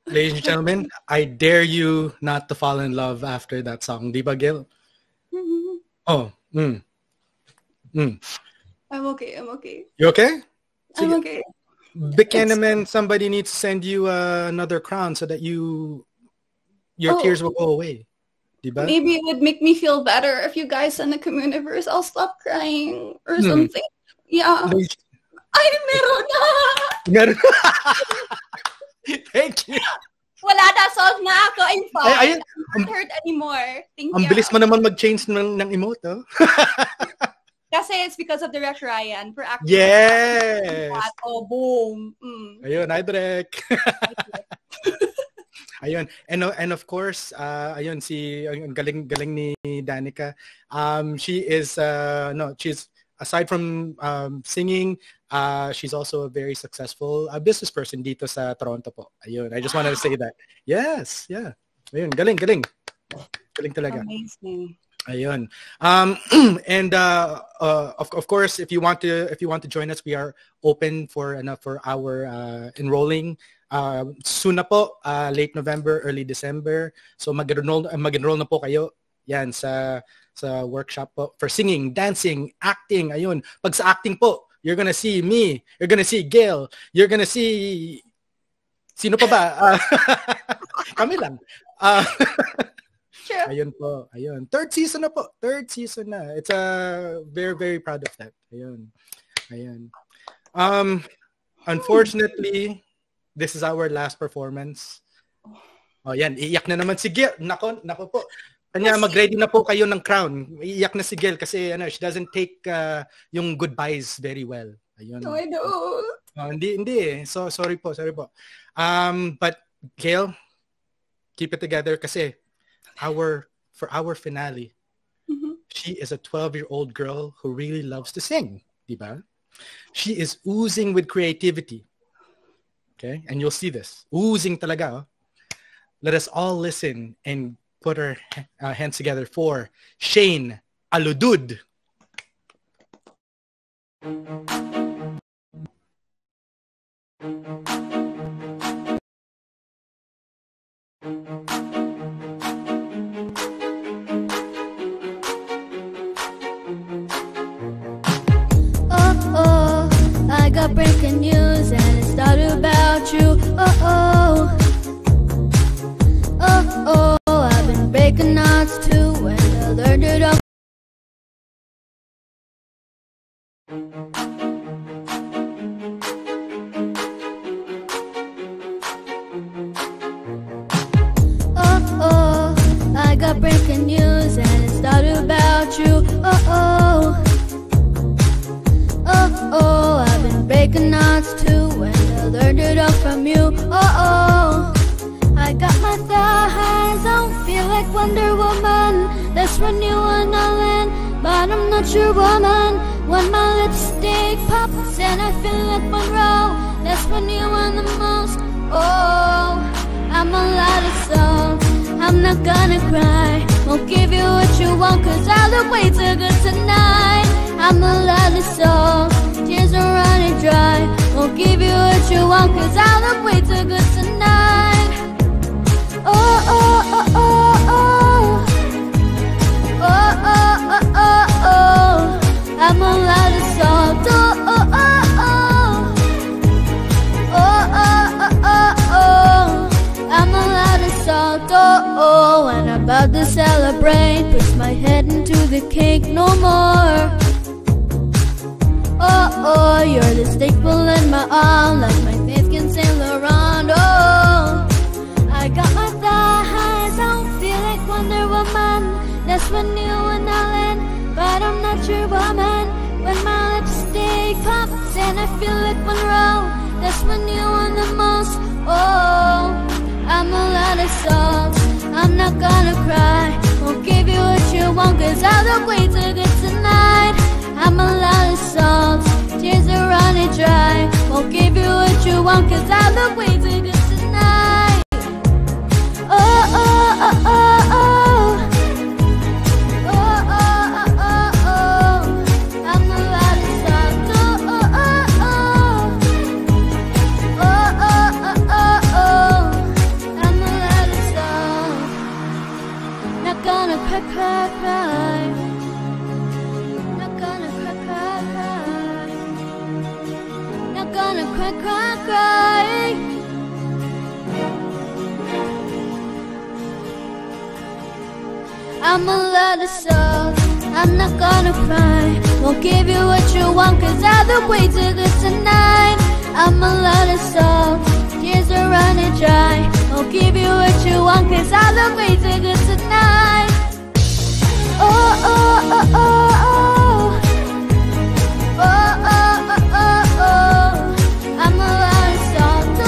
Ladies and gentlemen, I dare you not to fall in love after that song. Di ba, Gil? Mm-hmm. Oh. Mm. Mm. I'm okay. I'm okay. You okay? I'm so, okay. Bikinaman, somebody needs to send you uh, another crown so that you, your oh. tears will go away. Di ba? Maybe it would make me feel better if you guys in the communiverse, I'll stop crying or mm. something. Yeah. Please. Ay, meron na! Meron Thank you. Wala na, solve na ako. I'm fine. Ay, ayun, I'm not hurt anymore. Thank ang you. Ang bilis mo naman mag-change ng, ng emote, oh. Kasi it's because of Direct Ryan. For acting. Yes! Oh, boom. Mm. Ayun, hi, Direct. Ayun. And, and of course, uh, ayun, si, ang galing, galing ni Danica. Um, she is, uh, no, she's, aside from um, singing, uh, she's also a very successful uh, business person dito sa Toronto po. Ayun, I just wow. wanted to say that. Yes, yeah. Ayun, galing, galing. Galing talaga. Amazing. Ayun. Um, and uh, uh, of, of course, if you want to, if you want to join us, we are open for enough for our uh, enrolling. Uh, soon na po, uh, late November, early December. So mag-enroll, mag-enroll na po kayo. Yan sa sa workshop po for singing, dancing, acting. Ayun. Pag sa acting po, you're gonna see me. You're gonna see Gail. You're gonna see... Sino pa ba? Uh, kami lang. Uh, sure. Ayun po. Ayun. Third season na po. Third season na. It's uh, very, very proud of that. Ayun. Ayun. Um, unfortunately, this is our last performance. Oh, yan. Iiyak na naman si Gail. Nako, nako po. Kanya, mag-ready na po kayo ng crown. Iiyak na si Gail kasi ano, she doesn't take uh, yung goodbyes very well. Ayun. No, I don't. Oh, hindi, hindi. So, sorry po, sorry po. Um, but, Gail, keep it together kasi our, for our finale, mm-hmm. she is a twelve-year-old girl who really loves to sing. Diba? She is oozing with creativity. Okay? And you'll see this. Oozing talaga. Oh. Let us all listen and put our uh, hands together for Shane Aludud. Oh, oh, I got breaking news and it's not about you. Oh, oh. Oh, oh, I've been breaking knots too when I learned it all. Oh, oh, I got breaking news and it's not about you. Oh, oh. Oh, oh, I've been breaking knots too when I learned it all from you. Oh, oh. I got my thigh highs, I don't feel like Wonder Woman. That's when you and I'll end, but I'm not your woman. When my lipstick pops and I feel like Monroe, that's when you and the most. Oh, I'm a lot of soul, I'm not gonna cry. Won't give you what you want, cause I look way too good tonight. I'm a lot of soul, tears are running dry. Won't give you what you want, cause I look way too good tonight. Oh, oh, oh, oh, oh, oh, oh, oh, oh, oh, I'm all out of salt. Oh, oh, oh, oh, oh, oh, oh, oh, I'm all out of salt. Oh, oh, and I'm about to celebrate. Push my head into the cake, no more. Oh, oh, you're the staple in my arm, like my faith can sail around. Oh. I got my thigh highs, I don't feel like Wonder Woman. That's when you and I'll end, but I'm not your woman. When my lipstick pops and I feel like Monroe, that's when you and the most. Oh, I'm a lot of salt, I'm not gonna cry. Won't give you what you want, cause I look way too good tonight. I'm a lot of salt, tears are running dry. Won't give you what you want, cause I look way too good tonight. Oh, oh, oh, oh, oh, oh, oh, oh, I'm a lot of salt. Oh, oh, oh, oh, oh, oh, oh, I'm a lot of salt. Not gonna cry, cry, cry. Not gonna cry, cry, cry. Not gonna cry, cry, cry. I'm a lot of salt, I'm not gonna cry. Won't give you what you want, cause I look way too good tonight. I'm a lot of salt, tears are running dry. Won't give you what you want, cause I look way too good tonight. Oh, oh, oh, oh, oh, oh, oh, oh, oh, oh, I'm a lot of salt. Oh,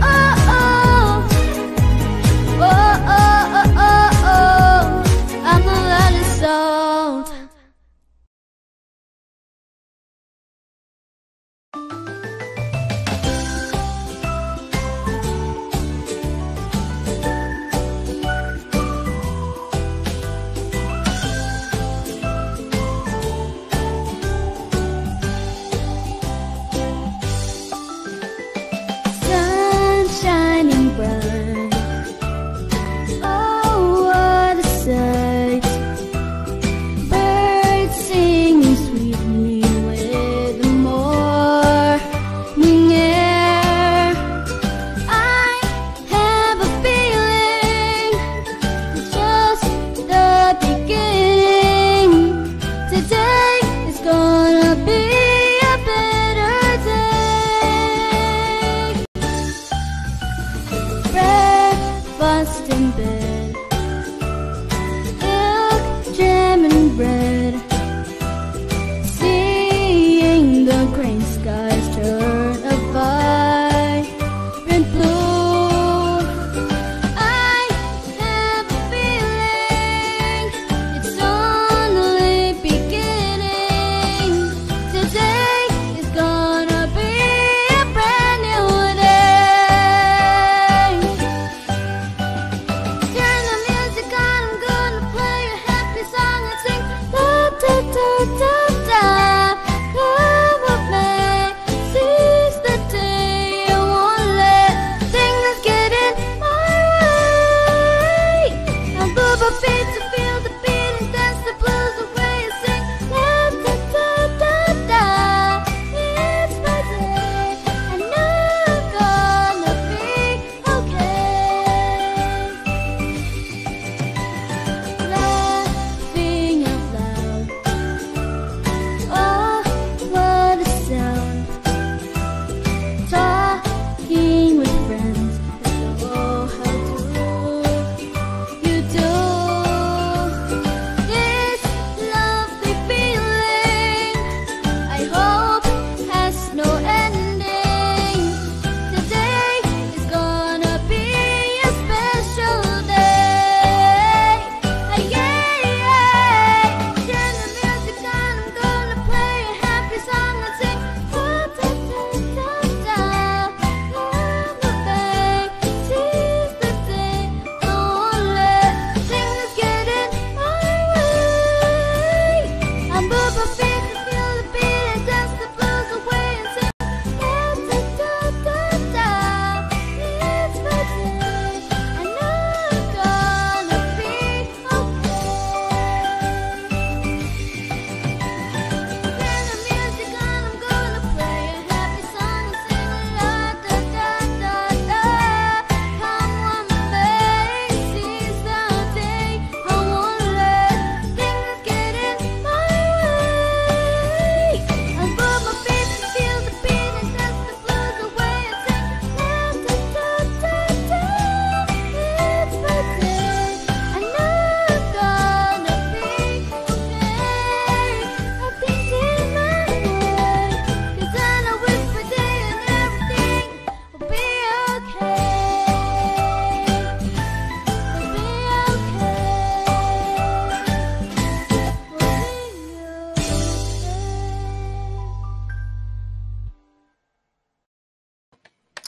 oh, oh, oh, oh, oh, oh, oh, oh, I'm a lot of salt. Sun shining bright. Oh, what a sun. Hey!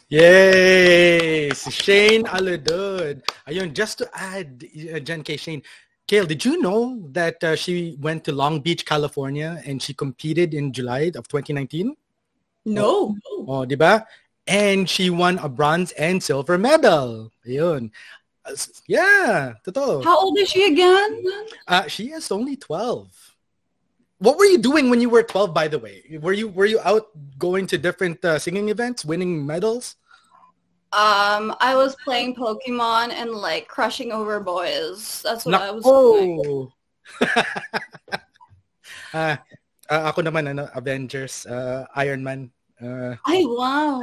Yay! Si Shane Aludud. Ayun, just to add, uh, Jen K. Shane, Gail, did you know that uh, she went to Long Beach, California, and she competed in July of twenty nineteen? No. Oh, oh diba? And she won a bronze and silver medal. Ayun. Yeah, totoo. How old is she again? Uh, she is only twelve. What were you doing when you were twelve, by the way? Were you were you out going to different uh, singing events, winning medals? Um, I was playing Pokemon and like crushing over boys. That's what no. I was doing. uh, uh, ako naman, ano, Avengers, uh, Iron Man. Uh, Ay, wow.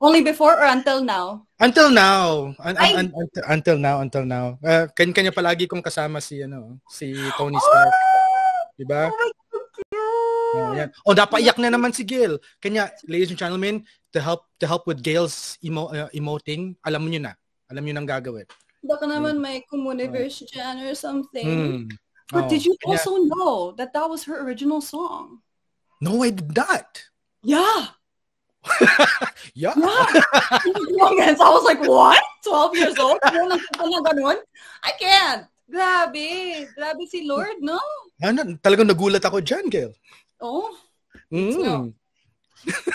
Only before or until now? Until now. Un- I... un- un- until now, until now. Uh, kanya-kanya palagi kong kasama si, ano, si Tony Stark. Oh! Diba? Oh, oh, yeah. Oh, napaiyak na naman si Gail. Kanya, ladies and gentlemen, to help to help with Gail's emo- uh, emoting, alam mo nyo na. Alam nyo nang gagawin. Baka naman may Kumuniverse dyan or something. Mm. But oh. did you kanya... also know that that was her original song? No, I did not. Yeah. yeah. yeah. So I was like, what? twelve years old? I can't. Grabe. Grabe si Lord, no? Ano, talagang nagulat ako dyan, Gail. Oh. Mm. No.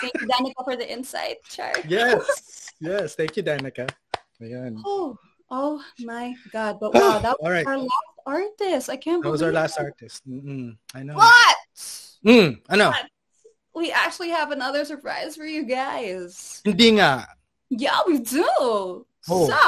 Thank you, Danica, for the insight, Char. Yes. Yes. Thank you, Danica. Ayan. Oh. Oh, my God. But wow, that was right. our last artist. I can't that believe That was our last that. artist. Mm-mm. I know. What? Mm, I know. What? We actually have another surprise for you guys. Hindi nga. Yeah, we do. Oh. So,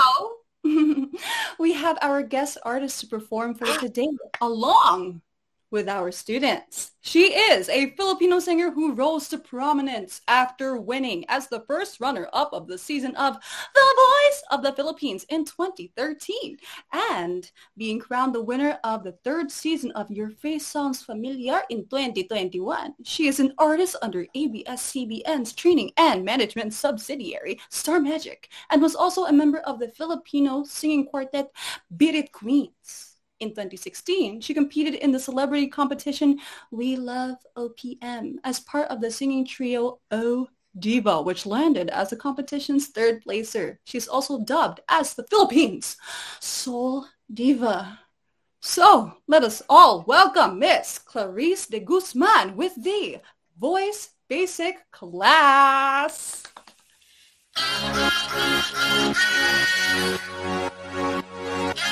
we have our guest artist to perform for today along with our students. She is a Filipino singer who rose to prominence after winning as the first runner-up of the season of The Voice of the Philippines in twenty thirteen and being crowned the winner of the third season of Your Face Sounds Familiar in twenty twenty-one. She is an artist under A B S C B N's training and management subsidiary, Star Magic, and was also a member of the Filipino singing quartet, Birit Queens. In twenty sixteen, she competed in the celebrity competition We Love O P M as part of the singing trio O Diva, which landed as the competition's third placer. She's also dubbed as the Philippines' Soul Diva. So, let us all welcome Miss Klarisse de Guzman with the Voice Basic Class.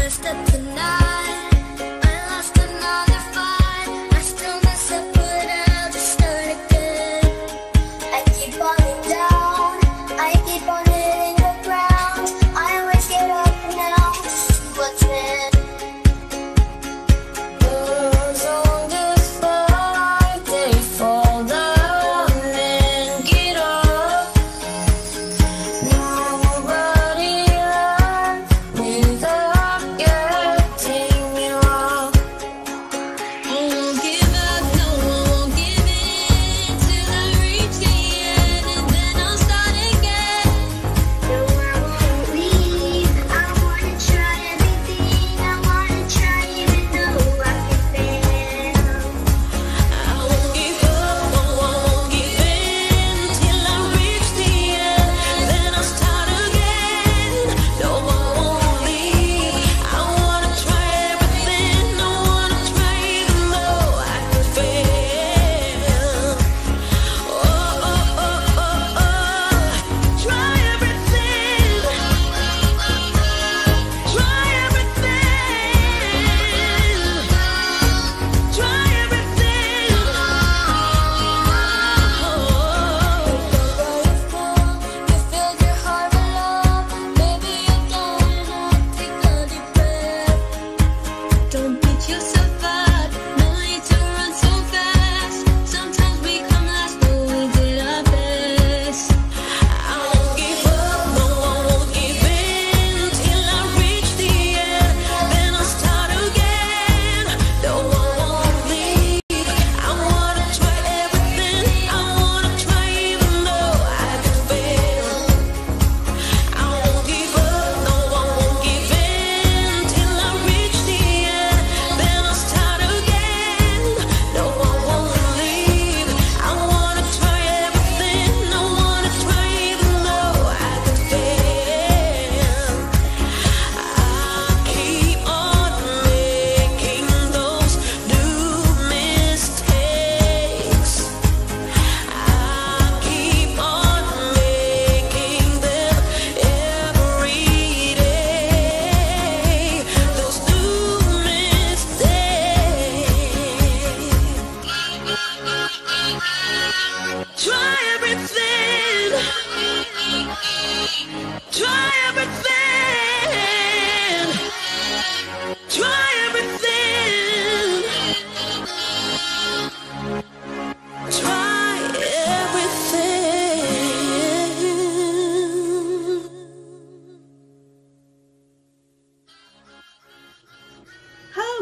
messed up tonight. I lost another fight. I still mess up, but I'll just start again. I keep on it down. I keep on hitting the ground. I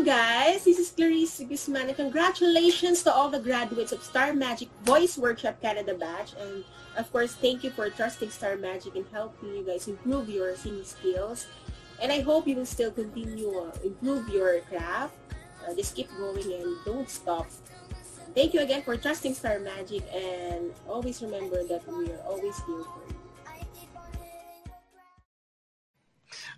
guys. This is Klarisse de Guzman, and congratulations to all the graduates of Star Magic Voice Workshop Canada Batch. And of course, thank you for trusting Star Magic and helping you guys improve your singing skills. And I hope you will still continue to uh, improve your craft. Uh, just keep going and don't stop. Thank you again for trusting Star Magic, and always remember that we are always here for you.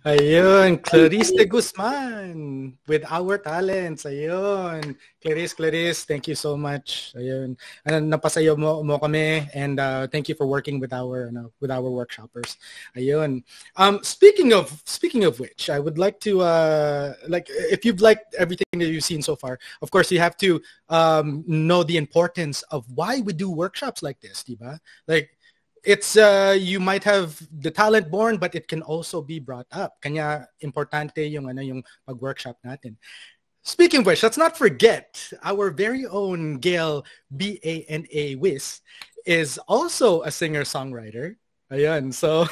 Ayun, Klarisse de Guzman with Our Talents. Ayun. Klarisse, Klarisse, thank you so much. Ayun. Ano, napasayo mo, mo kami, and uh, thank you for working with our ano, with our workshoppers. Ayun. Um, speaking of speaking of which, I would like to uh, like if you've liked everything that you've seen so far, of course you have to um, know the importance of why we do workshops like this, diba? Like it's uh, you might have the talent born, but it can also be brought up. Kanya importante yung ano yung pag-workshop natin. Speaking of which, let's not forget our very own Gail Banawis is also a singer-songwriter. Ayun. So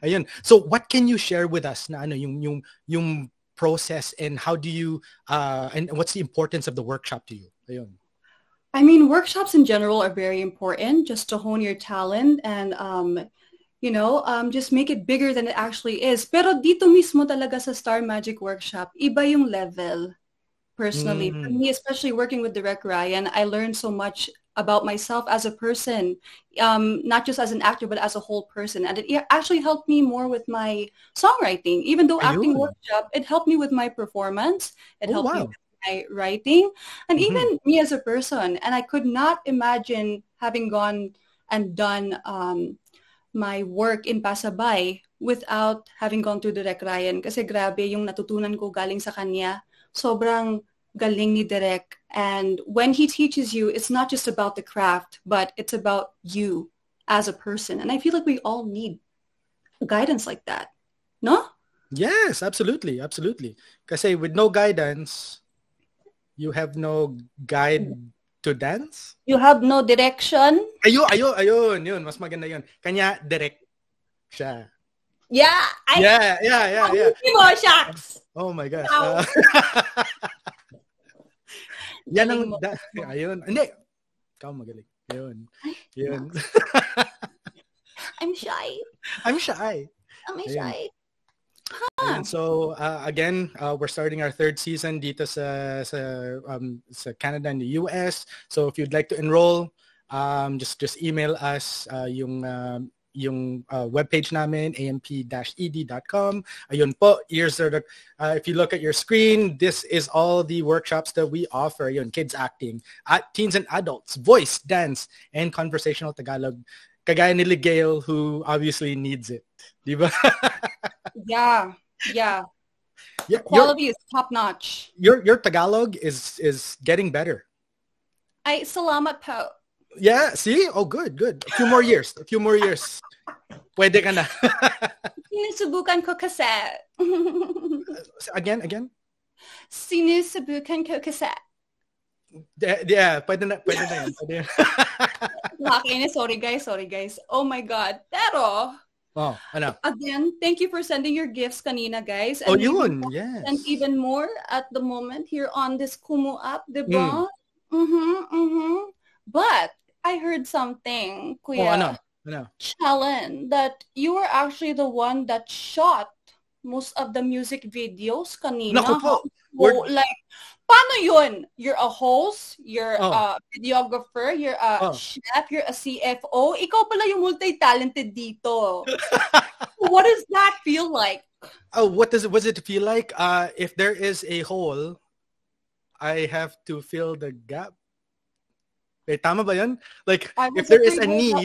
ayun. So what can you share with us na ano yung yung yung process, and how do you uh, and what's the importance of the workshop to you? Ayun. I mean, workshops in general are very important just to hone your talent and, um, you know, um, just make it bigger than it actually is. Pero dito mismo talaga sa Star Magic Workshop, iba yung level, personally. Mm. For me, especially working with Direk Ryan, I learned so much about myself as a person, um, not just as an actor, but as a whole person. And it actually helped me more with my songwriting. Even though Ayun. Acting workshop, it helped me with my performance. It oh, helped wow. me with my writing and mm-hmm. even me as a person, and I could not imagine having gone and done um, my work in Pasabay without having gone through Direk Ryan, kasi grabe yung natutunan ko galing sa kanya. Sobrang galing ni Direk, and when he teaches you, it's not just about the craft, but it's about you as a person, and I feel like we all need guidance like that, no? Yes, absolutely, absolutely. Kasi with no guidance, you have no guide to dance? You have no direction? Ayun, ayun, ayun. Yun, mas maganda yun. Kanya, direct siya. Yeah. I, yeah, yeah, yeah. yeah. Mo, shucks. Oh my gosh. Wow. Uh, yan ang... Da- ayun. Hindi. Ikaw magaling. Ayun. Ayun. I'm shy. I'm shy. I'm ayun. Shy. And so uh, again, uh, we're starting our third season dito sa, sa, um, sa Canada and the U S. So if you'd like to enroll, um, just just email us uh, yung uh, yung uh, webpage namin, amp dash e d dot com. Ayun po. Here's the, uh, if you look at your screen, this is all the workshops that we offer. Ayun, kids acting, at, teens and adults, voice, dance, and conversational Tagalog. Kagaya ni Gail, who obviously needs it. Diba? Yeah, yeah. Your, the quality your, is top-notch. Your your Tagalog is is getting better. I salamat po. Yeah, see? Oh, good, good. A few more years. A few more years. Pwede ka na. Sinusubukan ko kasi. Again, again? Sinusubukan ko kasi. Yeah, pwede na, pwede na yan. Pwede yan. Okay, sorry guys, sorry guys. Oh my God. Pero... Oh, ano? Again, thank you for sending your gifts kanina, guys. And oh, yun, yes. And even more at the moment here on this Kumu app, diba? Mm. Mm-hmm, mm-hmm. But I heard something, Kuya. Oh, ano? Ano? Chalen, that you were actually the one that shot most of the music videos kanina. Naku po. So, like, paano yun? You're a host, you're oh. a videographer, you're a oh. chef, you're a C F O. Ikaw pala yung multi-talented dito. What does that feel like? Oh, what does it, what does it feel like? Uh, if there is a hole, I have to fill the gap. Wait, tama ba yun? Like, if there is a need...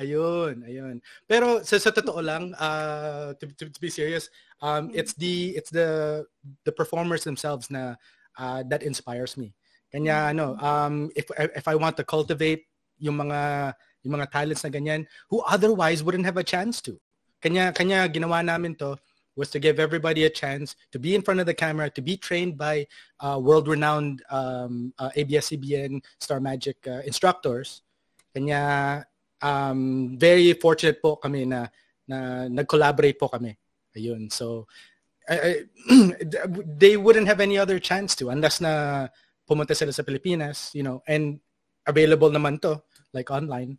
Ayun, ayun. Pero sa, sa totoo lang, uh, to, to, to be serious, um, mm-hmm. it's the it's the the performers themselves na uh, that inspires me. Kanya ano, um, if if I want to cultivate yung mga yung mga talents na ganyan, who otherwise wouldn't have a chance to. Kanya kanya ginawa namin to was to give everybody a chance to be in front of the camera, to be trained by uh, world-renowned um, uh, A B S C B N Star Magic uh, instructors. Kanya Um, very fortunate po kami na, na nag-collaborate po kami. Ayun. So, I, I, they wouldn't have any other chance to unless na pumunta sila sa Pilipinas, you know, and available naman to, like online.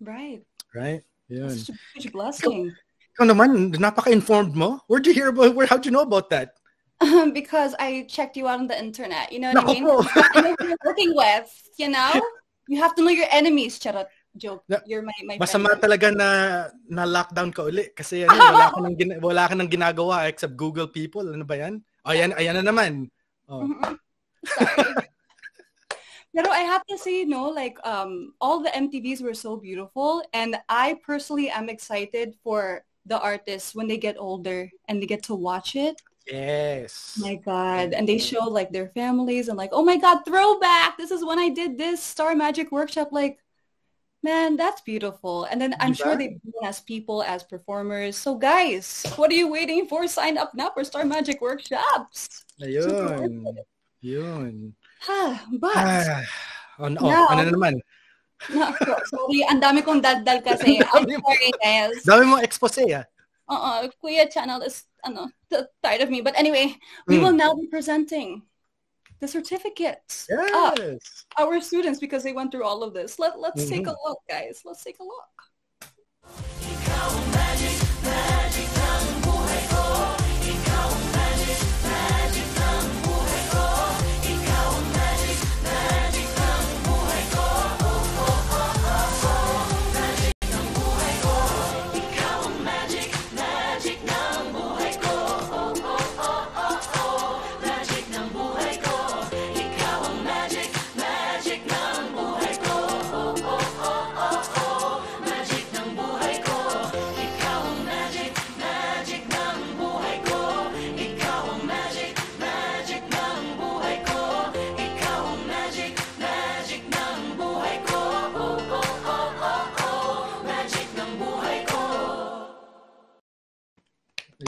Right. Right? Yun. It's a huge blessing. Ikaw naman, napaka-informed mo. Where'd you hear about, where, how'd you know about that? Um, because I checked you out on the internet. You know what no, I mean? No. I know who you're working with, you know? You have to know your enemies, charot. Joke. You're my, my Masama friend. Talaga na na lockdown ka uli kasi ano, wala ka nang gina, wala ka nang ginagawa except Google people. Ano ba 'yan? Oh, ayan, ayan na naman. Oh. Pero I have to say, no, like um all the M T Vs were so beautiful, and I personally am excited for the artists when they get older and they get to watch it. Yes. My God. And they show like their families and like, "Oh my God, throwback. This is when I did this Star Magic workshop." Like, man, that's beautiful. And then I'm sure they've been as people, as performers. So guys, what are you waiting for? Sign up now for Star Magic Workshops. Ayun. Ayun. Ha, but... Ah, on, oh, now, ano naman? No, sorry, ang dami kong daldal kasi. I'm sorry, guys. Dami mo expose, ah. Uh-uh, Kuya Channel is ano, tired of me. But anyway, we mm. will now be presenting the certificates yes. of our students because they went through all of this. Let, let's mm-hmm. take a look, guys. Let's take a look.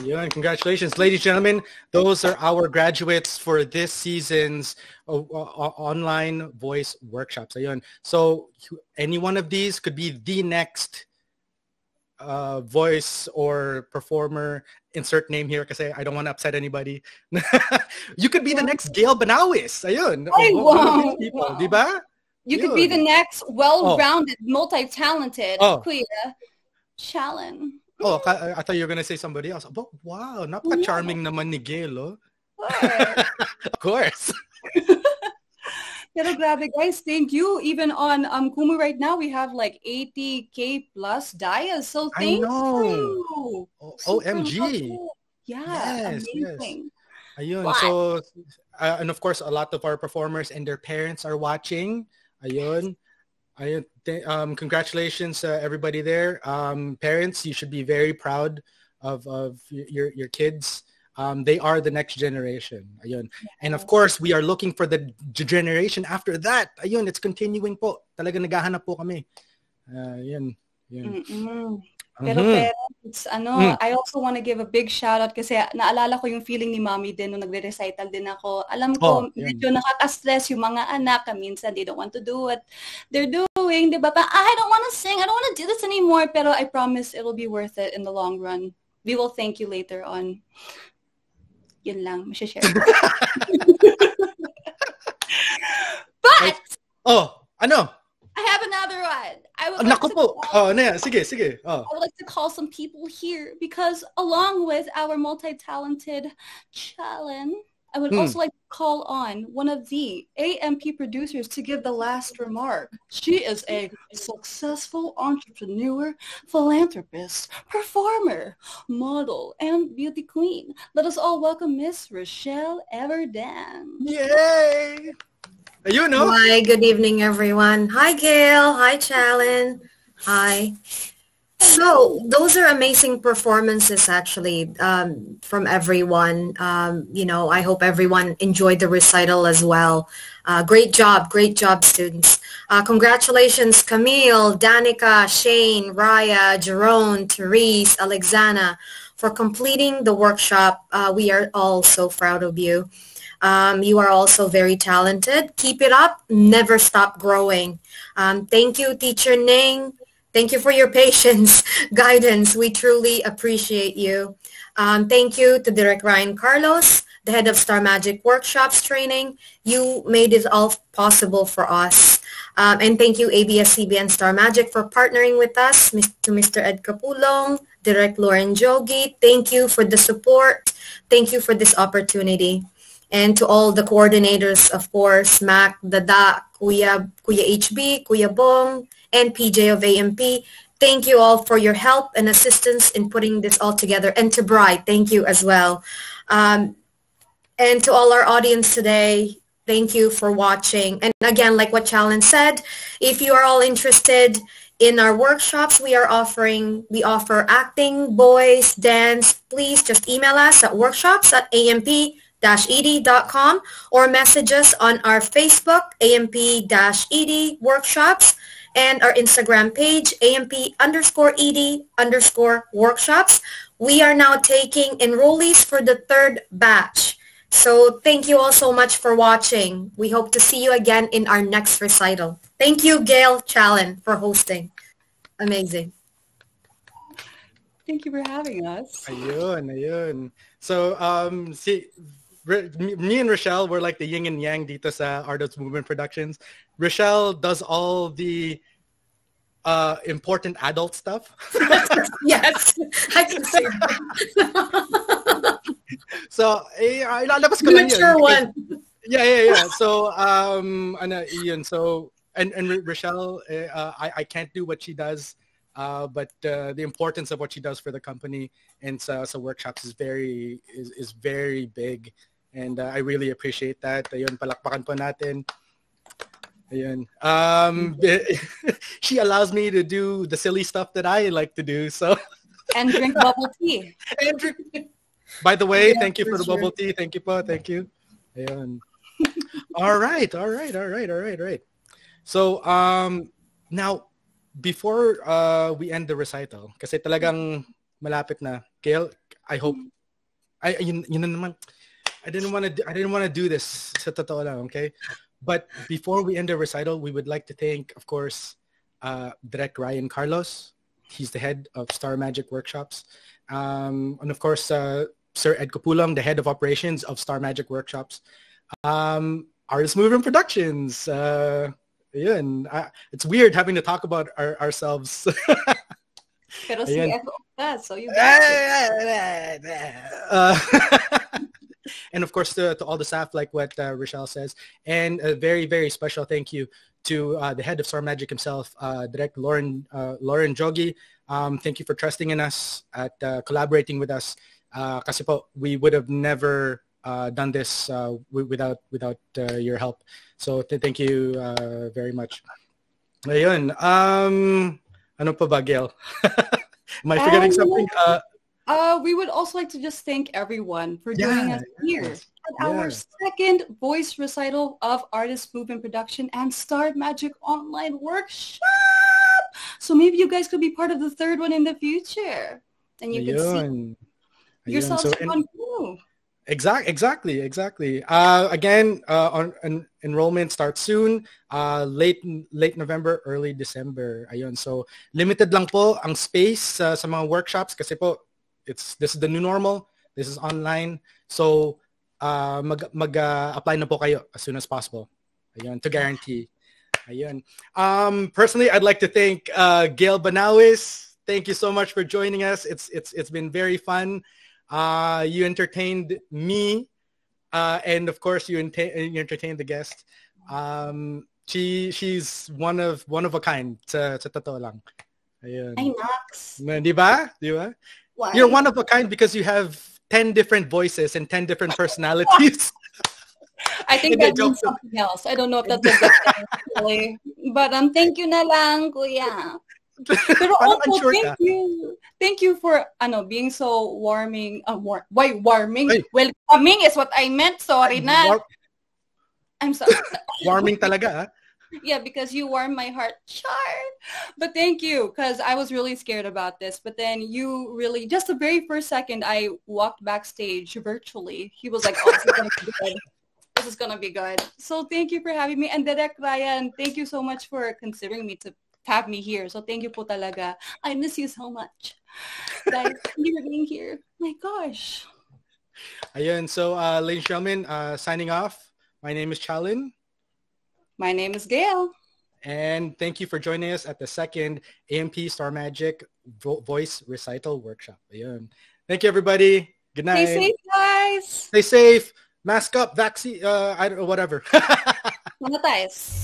Yeah, congratulations, ladies and gentlemen. Those are our graduates for this season's o- o- online voice workshops. Ayun. So any one of these could be the next uh, voice or performer. Insert name here because I don't want to upset anybody. You could be the next Gail Banawis. Ayun. Ay, oh, wow. People, wow. Diba? You Ayun. Could be the next well-rounded, oh. multi-talented oh. Kuya Chalen. Oh, I thought you were gonna say somebody else. But wow, napaka-charming yeah. naman ni Gail, oh. Of course. Pero grabe, guys, thank you. Even on um Kumu right now, we have like eighty K plus dias. So thank I know. you. O- OMG. Yeah, yes, amazing. Yes. Ayun. Wow. So, uh, and of course, a lot of our performers and their parents are watching. Ayun. I, um, congratulations, uh, everybody there. Um, parents, you should be very proud of, of your, your kids. Um, they are the next generation. Ayun. And of course, we are looking for the generation after that. Ayun, it's continuing po. Talaga naghahanap po kami. Uh, ayun. Ayun. Mm-hmm. Pero parents, ano, mm. I also want to give a big shout-out kasi naalala ko yung feeling ni mommy din nung nagre-recital din ako. Alam ko, oh, medyo nakaka-stress yung mga anak. Minsan, they don't want to do what they're doing. Diba? But I don't want to sing. I don't want to do this anymore. Pero I promise it will be worth it in the long run. We will thank you later on. Yun lang. Masya-share. But! Oh, ano? I have another one. I would like to call, oh, yeah. sige, sige. Oh. I would like to call some people here because along with our multi-talented Chalen, I would mm. also like to call on one of the A M P producers to give the last remark. She is a successful entrepreneur, philanthropist, performer, model, and beauty queen. Let us all welcome Miss Rochelle Everdance. Yay! You know. Hi, good evening, everyone. Hi, Gail. Hi, Chalen. Hi. So those are amazing performances, actually, um, from everyone. Um, you know, I hope everyone enjoyed the recital as well. Uh, great job. Great job, students. Uh, congratulations, Camille, Danica, Shane, Raya, Geron, Therese, Alexanna, for completing the workshop. Uh, we are all so proud of you. Um, you are also very talented. Keep it up. Never stop growing. Um, thank you, Teacher Ning. Thank you for your patience, guidance. We truly appreciate you. Um, thank you to Direk Ryan Carlos, the head of Star Magic Workshops Training. You made it all possible for us. Um, and thank you, A B S C B N Star Magic, for partnering with us, to Mister Ed Kapulong, Direk Lauren Jogi. Thank you for the support. Thank you for this opportunity. And to all the coordinators, of course, Mac, Dada, Kuya, Kuya H B, Kuya Bong, and P J of A M P. Thank you all for your help and assistance in putting this all together. And to Bri, thank you as well. Um, and to all our audience today, thank you for watching. And again, like what Chalen said, if you are all interested in our workshops, we are offering, we offer acting, voice, dance. Please just email us at workshops at A M P dash E D dot com or message us on our Facebook, A M P dash E D workshops, and our Instagram page, A M P underscore E D underscore workshops. We are now taking enrollees for the third batch. So thank you all so much for watching. We hope to see you again in our next recital. Thank you, Gail, Chalen, for hosting. Amazing. Thank you for having us. Ayun, ayun. So, um, see, me and Rochelle were like the yin and yang dito sa Artist Movement Productions. Rochelle does all the uh, important adult stuff. Yes, I can say that. So, eh, ilalabas ko lang yun. Mature one. Yeah, yeah, yeah. So, um, ano, yun. So, and, and Rochelle, eh, uh, I, I can't do what she does, uh, but uh, the importance of what she does for the company and so, so workshops is very, is, is very big. And uh, I really appreciate that. Ayun, palakpakan po natin. Ayun. Um, she allows me to do the silly stuff that I like to do. So and drink bubble tea. And drink. By the way, yeah, thank you for, for the sure. bubble tea. Thank you, po. Thank you. Ayun. all right, all right, all right, all right, all right. So um, now, before uh, we end the recital, kasi talagang malapit na. Gail, I hope. I yun, yun na naman. I didn't want to. I didn't want to do this. Sa totoo lang, okay. But before we end the recital, we would like to thank, of course, uh, Direk Ryan Carlos. He's the head of Star Magic Workshops. Um, and of course, uh, Sir Ed Kapulong, the head of operations of Star Magic Workshops. Um, Artist Movement Productions. Uh, yeah, and I, it's weird having to talk about our, ourselves. Pero si Edo ka, so you got it. Uh, And of course, to, to all the staff, like what uh, Rochelle says. And a very, very special thank you to uh, the head of Star Magic himself, uh, Direk Lauren, uh, Lauren Jogi. Um, thank you for trusting in us, at uh, collaborating with us. Uh, kasi po, we would have never uh, done this uh, without without uh, your help. So th thank you uh, very much. Ayun. Um, ano pa ba, Gail? Am I forgetting um, something? Uh, Uh, we would also like to just thank everyone for joining yeah, us here yes, at yeah. our second voice recital of Artist Movement Production and Star Magic Online Workshop. So maybe you guys could be part of the third one in the future. And you Ayun. Could see yourselves so, on Kumu. Exact, exactly, exactly. Uh, again, uh, on, on enrollment starts soon, uh, late late November, early December. Ayun. So limited lang po ang space uh, sa mga workshops kasi po, It's this is the new normal. This is online. So uh, mag, mag uh, apply na po kayo as soon as possible. Ayun, to guarantee. Ayun. Um, personally, I'd like to thank uh, Gail Banawis. Thank you so much for joining us. It's it's it's been very fun. Uh, you entertained me, uh, and of course you, you entertained the guest. Um, she she's one of one of a kind. Sa sa totoo lang. Ayun. Ay, Max. Di ba? Di ba? Why? You're one of a kind because you have ten different voices and ten different personalities. I think that means something else. I don't know if that's a good thing, really. But um, thank you na lang, Kuya. Pero also, sure thank ka. you. Thank you for ano, being so warming. Uh, war why warming? Ay. Welcoming is what I meant. Sorry na. War I'm sorry. Warming talaga, ah. Yeah, because you warmed my heart, Char. But thank you, because I was really scared about this. But then you really, just the very first second I walked backstage virtually, he was like, oh, this is going to be good. This is going to be good. So thank you for having me. And Direk Ryan, thank you so much for considering me to to have me here. So thank you po talaga. I miss you so much. Guys, thank you for being here. My gosh. Ayun. So, uh, ladies and gentlemen, uh, signing off. My name is Chalen. My name is Gail. And thank you for joining us at the second A M P Star Magic Vo Voice Recital Workshop. Ayun. Thank you, everybody. Good night. Stay safe, guys. Stay safe. Mask up, vaccine, uh, I don't know, whatever. Sanitize.